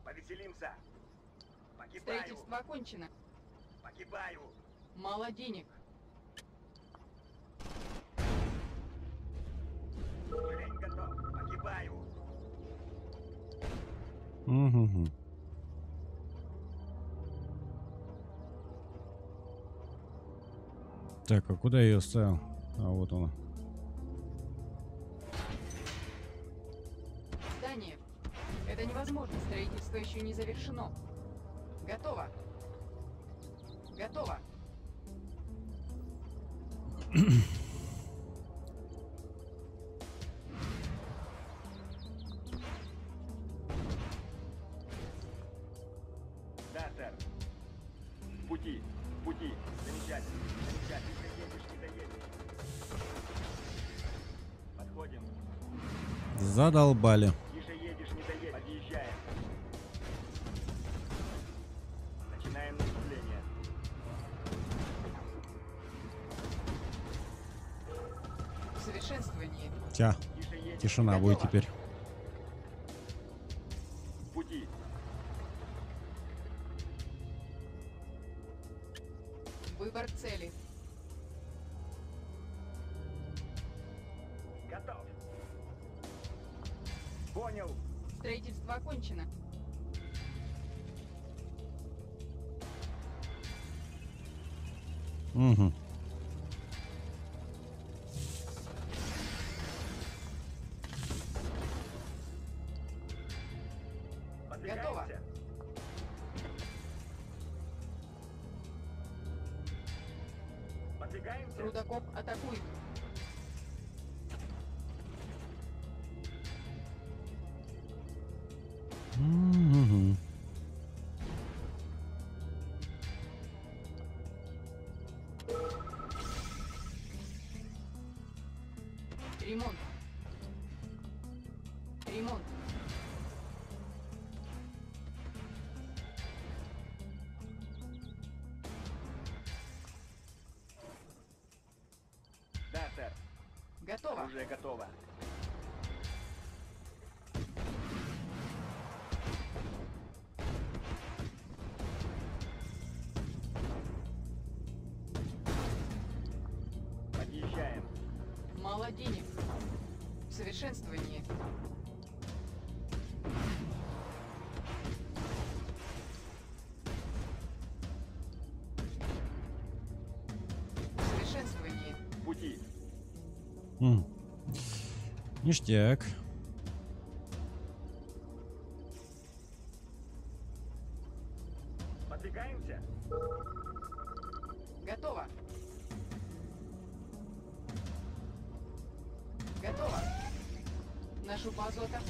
Повеселимся. Погибаю. Строительство окончено. Погибаю. Мало денег. Лень готов. Погибаю. Угу. Так, а куда я ее ставил? А вот она. Здание. Это невозможно. Строительство еще не завершено. Готово. Готово. Да, сэр. В пути. В пути. Замечательно. Замечательно. Подходим. Задолбали. Тише едешь, не доедешь. усовершенствовании. Тя, тишина готово. Будет теперь. Выбор цели. Готов. Понял. Строительство окончено. Угу. Готово. Рудокоп атакует. Угу. Ремонт. Ремонт. Да, сэр. Готово. Уже готово. Подъезжаем. Мало денег. В совершенствовании. Ништяк. Подвигаемся. Готово. Готово. Нашу базу атакуют.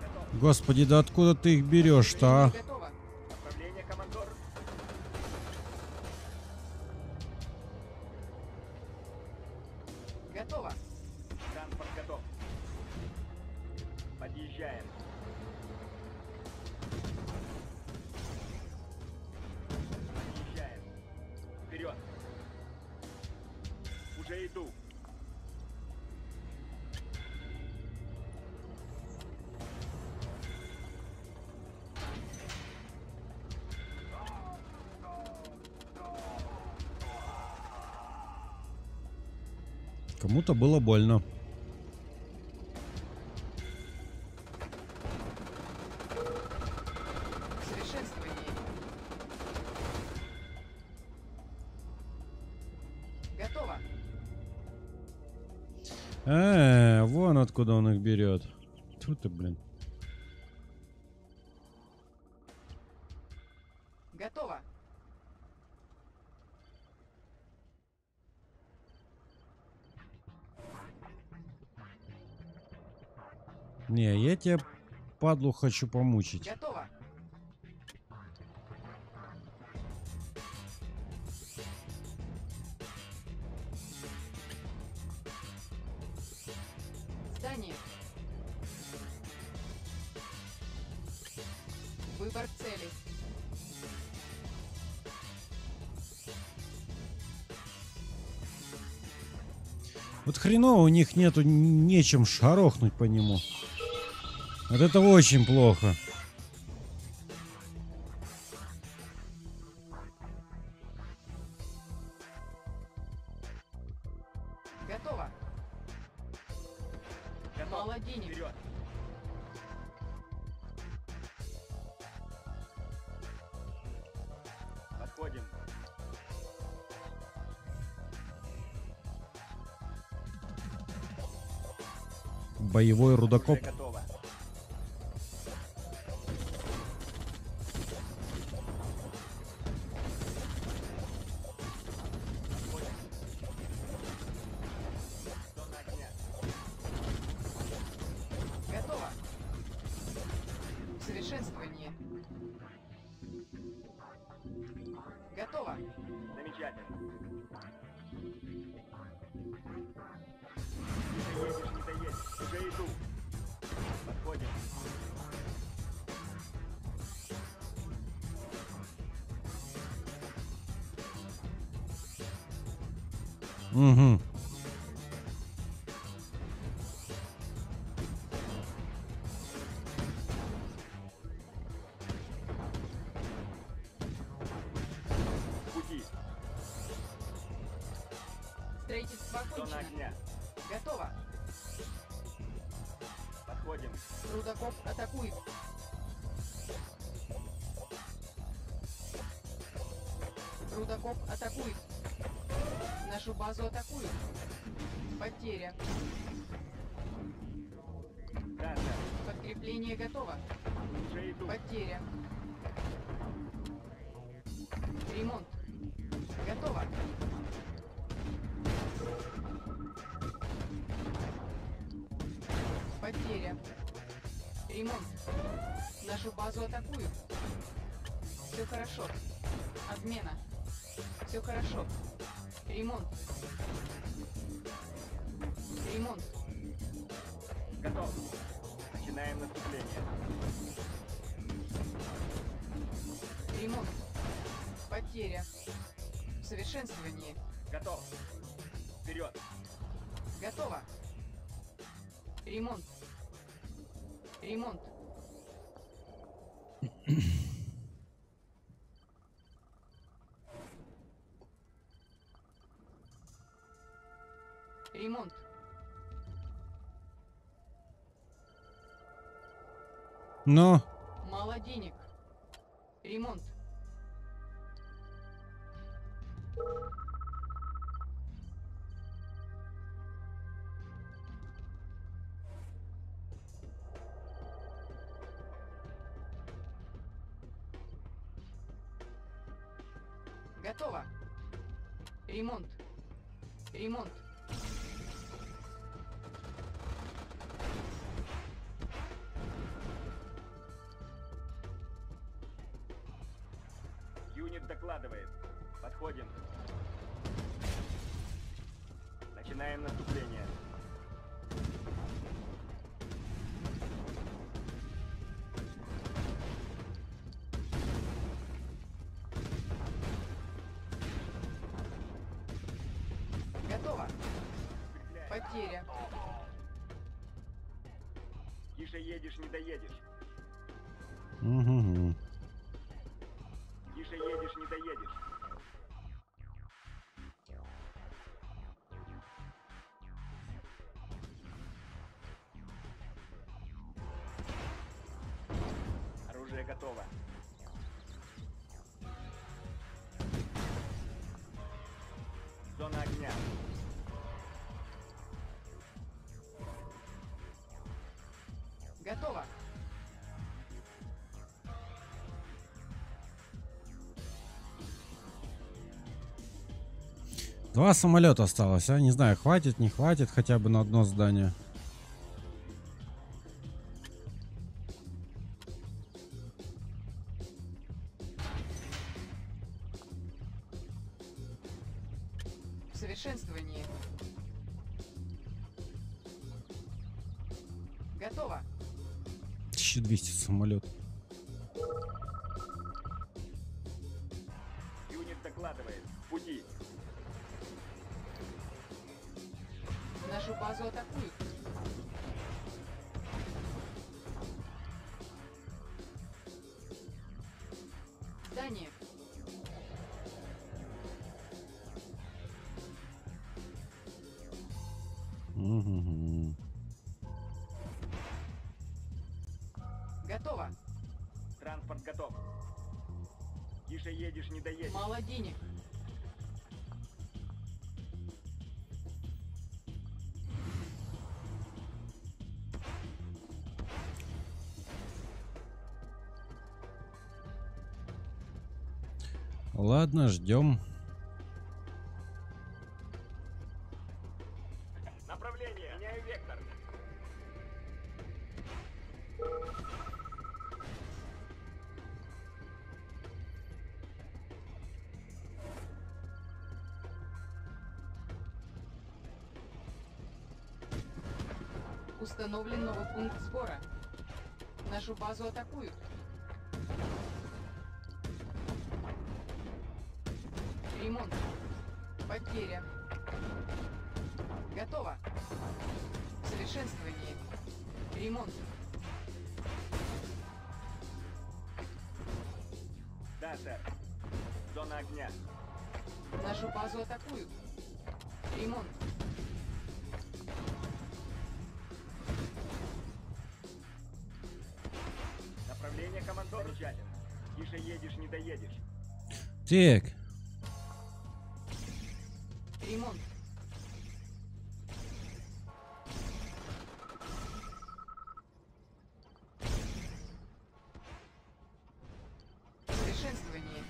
Готово. Господи, да откуда ты их берешь-то, а? Кому-то было больно. Готово. Вон откуда он их берет. Тьфу ты, блин. Готово. Не, я тебя, падлу, хочу помучить. Готово. Здание. Выбор цели. Вот хреново у них нету нечем шарохнуть по нему. Вот это очень плохо. Готово. Мало денег. Вперед. Подходим. Боевой рудокоп. Готово. Замечательно. Уже иду. Подходим. Угу. Строительство окончено. Готово. Подходим. Рудаков атакует. Рудаков атакует. Нашу базу атакуют. Потеря. Да, да. Подкрепление готово. Уже иду. Потеря. Ремонт. Готово. Потеря. Ремонт. Нашу базу атакуют. Все хорошо. Обмена. Все хорошо. Ремонт. Ремонт. Готов. Начинаем наступление. Ремонт. Потеря. Совершенствование. Готов. Вперед. Готово. Ремонт. Ремонт. Ремонт. Ну? Мало денег. Ремонт. Готово. Ремонт. Ремонт. Юнит докладывает. Подходим. Начинаем наступление. Готово. Потеря. Тише едешь, не доедешь. Угу. Тише едешь, не доедешь. Оружие готово. Зона огня. Готово. Два самолета осталось, а не знаю, хватит, не хватит, хотя бы на одно здание. Совершенствование. Готово. 1200 самолет. Юнит докладывает. В пути. Нашу базу атакуют. Здание. Готово. Транспорт готов. Тише едешь, не доедешь. Мало денег. Ладно, ждем. Направление. Меняю вектор. Установлен новый пункт сбора. Нашу базу атакуют. Ремонт. Потеря. Готово. Совершенствование. Ремонт. Да, сэр. Зона огня. Нашу базу атакуют. Ремонт. Направление, командор. Замечательно. Тише едешь, не доедешь. Так. Ремонт. Совершенствование.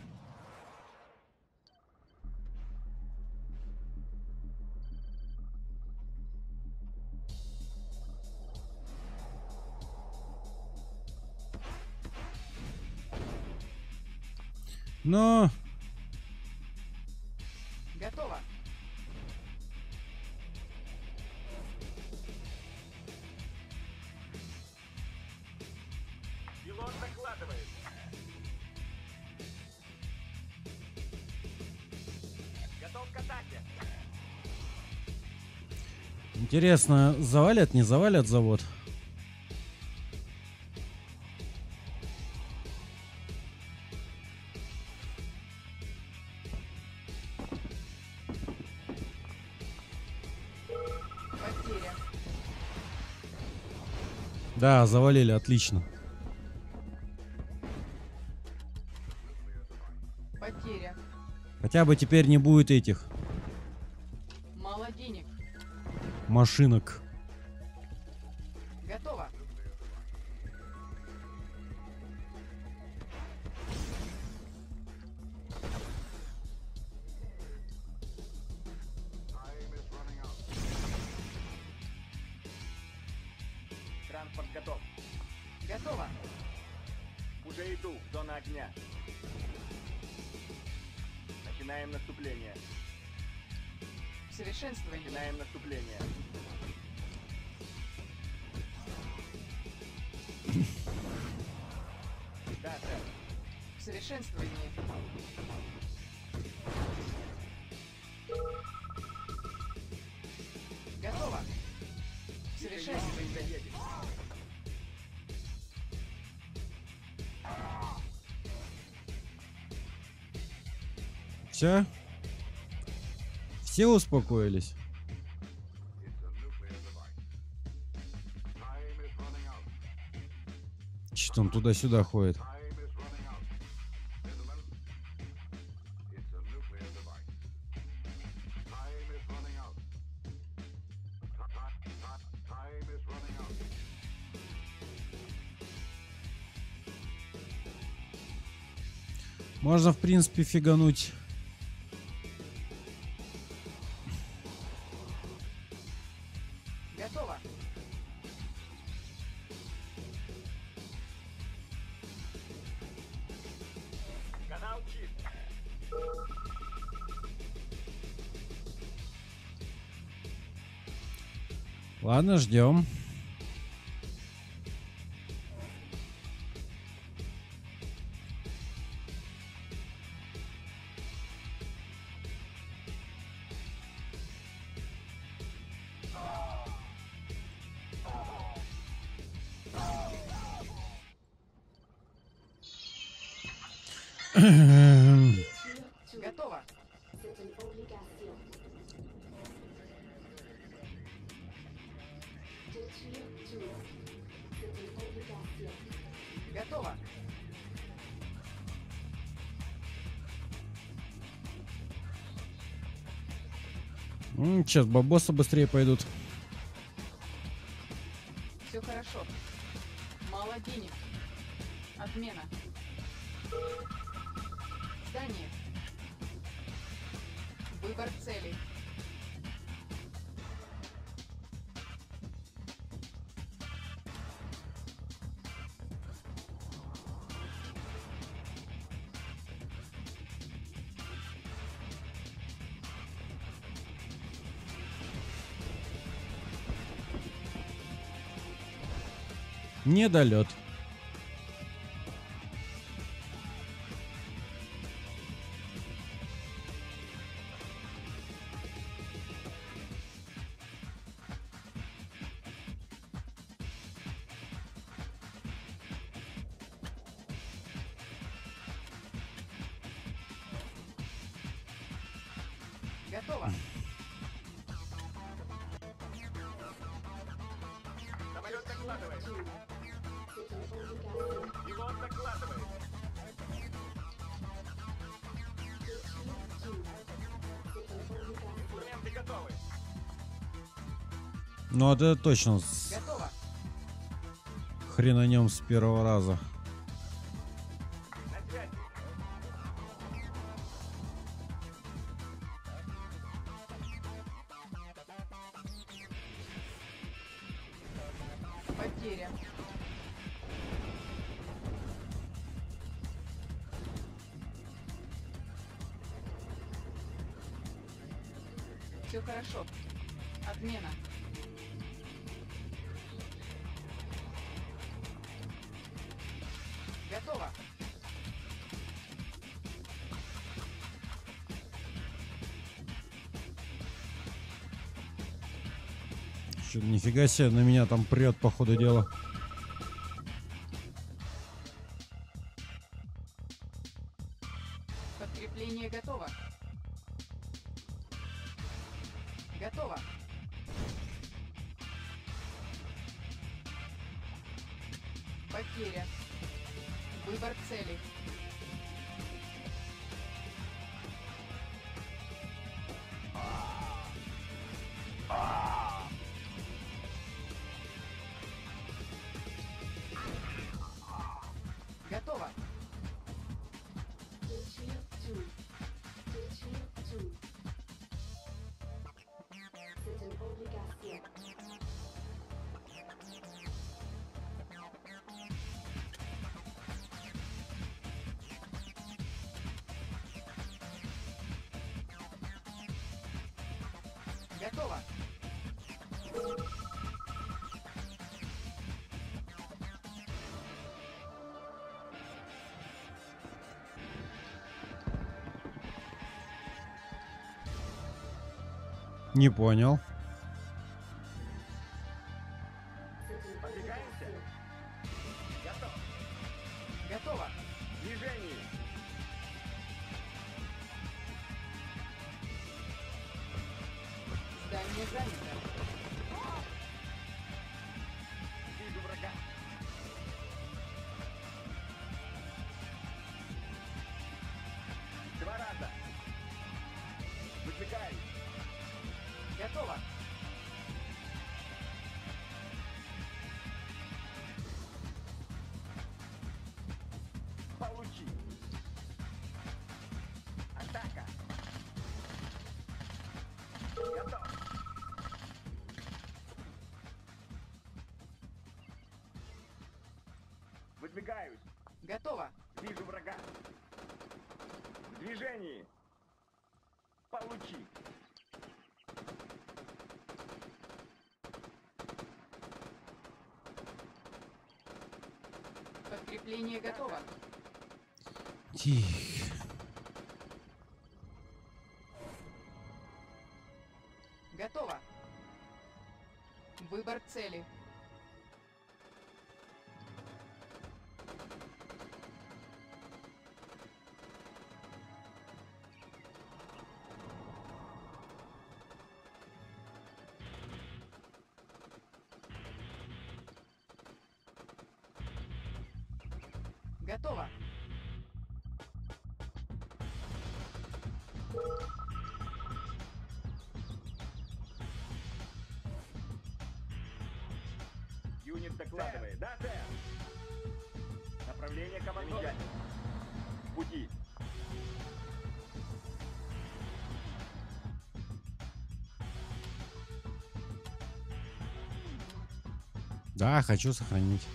Но... Готово. Пилот закладывает. Готов к атаке. Интересно, завалят, не завалят завод? Да, завалили, отлично. Потеря. Хотя бы теперь не будет этих. Мало денег. Машинок. Готово. Готов. Готово. Уже иду. Зона огня. Начинаем наступление. Совершенствование. Начинаем наступление. Да, сэр. Совершенствование. Готово. Совершенствование. Все? Все успокоились? Что он туда-сюда ходит? Можно, в принципе, фигануть. Готово. Канал чист. Ладно, ждем. Готово. Готово. Сейчас бабосы быстрее пойдут. Все хорошо. Мало денег. Отмена. Здание. Выбор целей. Недолет. Готово. докладывает. Пилот докладывает. Инструменты готовы. Ну, это точно. Готово. Хрен на нем с первого раза. Нифига себе, на меня там прет по ходу дела. Подкрепление готово. Готово. Потеря. Выбор цели. Готово. Не понял. Выдвигаюсь. Готово. Вижу врага. В движении. Получи. Подкрепление готово. Тихо. Готово. Выбор цели. Готово. Юнит докладывает. Да, сэр. Направление командира. В пути. Да, хочу сохранить.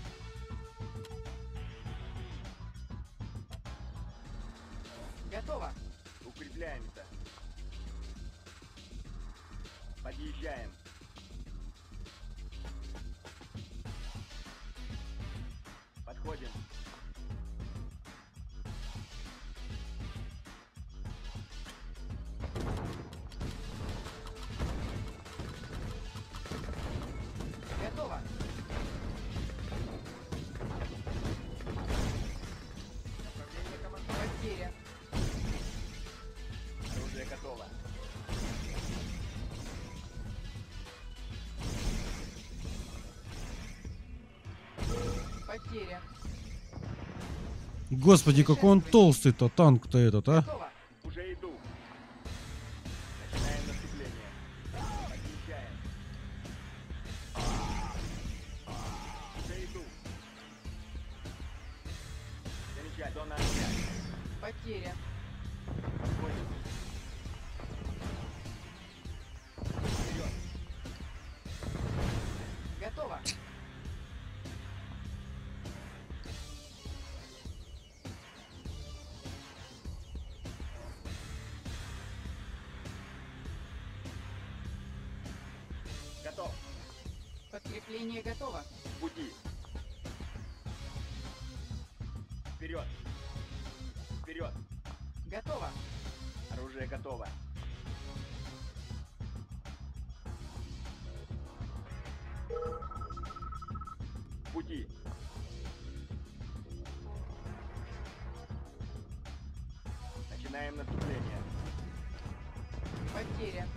потеря. Господи, какой он толстый-то, танк-то этот, а? Уже иду. Начинаем наступление. Отмечаем. Уже иду. Замечательно. Зона отчаяния. Потеря. Готово. Готов. Подкрепление готово. Буди. Вперед. Вперед. Готово. Оружие готово. Пути. Начинаем наступление. Потеря.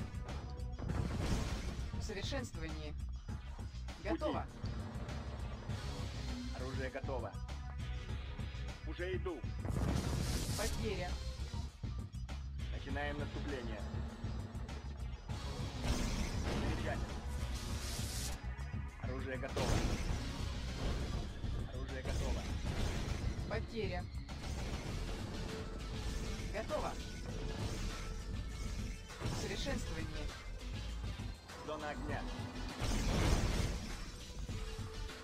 Усовершенствование. Готово. Пути. Оружие готово. Уже иду. Потеря. Начинаем наступление. Замечательно. Оружие готово. Оружие готово. Потеря. Готово. Совершенствование. Зона огня.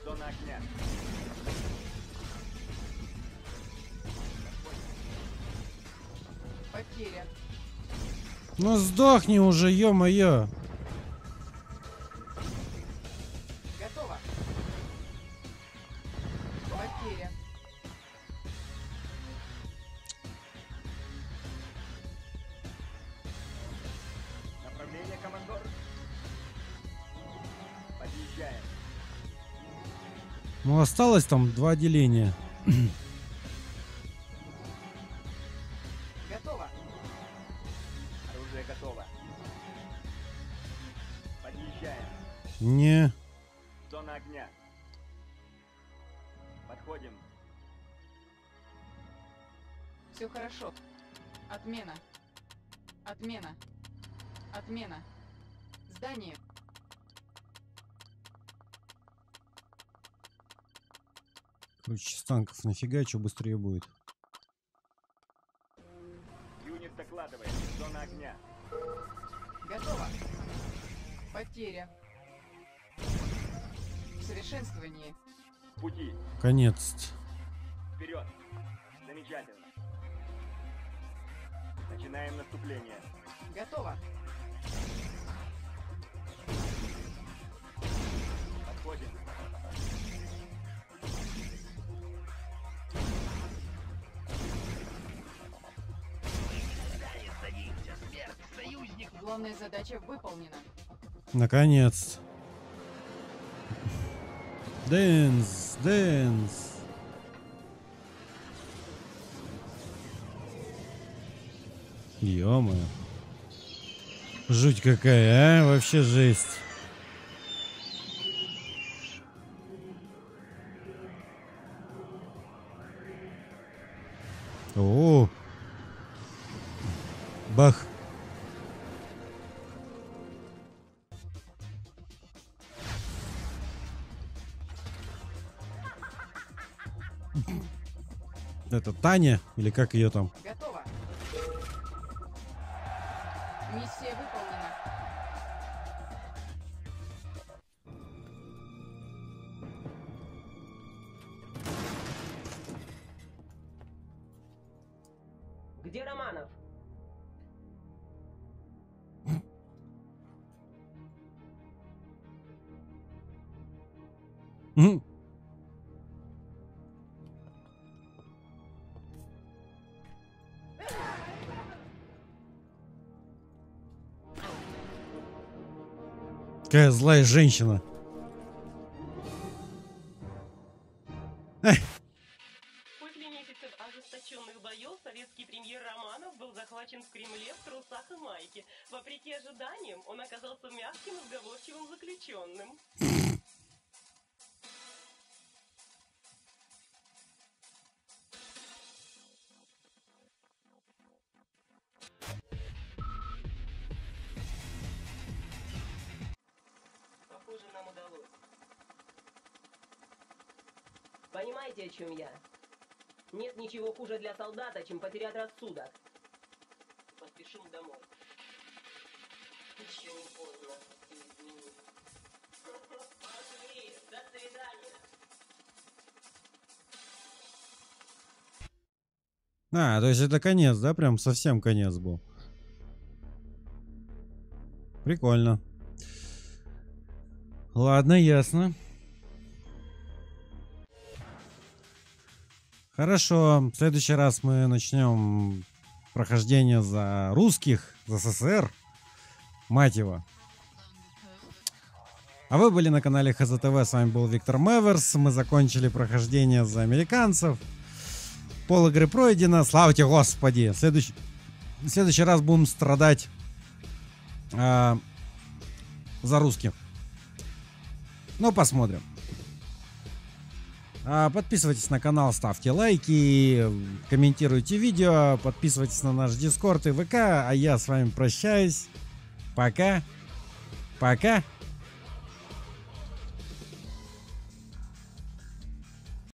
Зона огня. Потеря. Ну сдохни уже, ё-моё. Готово. Потеря. Направление, командор. Подъезжаем. Ну осталось там два отделения. Не. Зона огня. Подходим. Все хорошо. Отмена. Отмена. Отмена. Здание. Короче, с танков нафига, что быстрее будет. Юнит докладывает. Зона огня. Готово. Потеря. Совершенствование. Пути. Конец. Вперед. Замечательно. Начинаем наступление. Готово. Подходим. Садимся, смерть, союзник. Главная задача выполнена. Наконец. Дэнс, дэнс. Ё-моё. Жуть какая, а? Вообще жесть. О-о-о. Бах. Это Таня или как ее там? Готово. Миссия выполнена. Где Романов? Какая злая женщина. После месяцев ожесточенных боев советский премьер Романов был захвачен в Кремле в трусах и майке. Вопреки ожиданиям, он оказался мягким и сговорчивым заключенным. Понимаете, о чем я? Нет ничего хуже для солдата, чем потерять рассудок. Поспешим домой. Еще не поздно. Извини. Пошли. До свидания. А, то есть это конец, да? Прям совсем конец был. Прикольно. Ладно, ясно. Хорошо, в следующий раз мы начнем прохождение за русских, за СССР. Мать его. А вы были на канале ХЗТВ, с вами был Виктор Мэверс. Мы закончили прохождение за американцев. Пол игры пройдено, слава тебе, Господи. В следующий раз будем страдать за русских. Ну, посмотрим. Подписывайтесь на канал, ставьте лайки, комментируйте видео, подписывайтесь на наш Дискорд и ВК. А я с вами прощаюсь. Пока. Пока.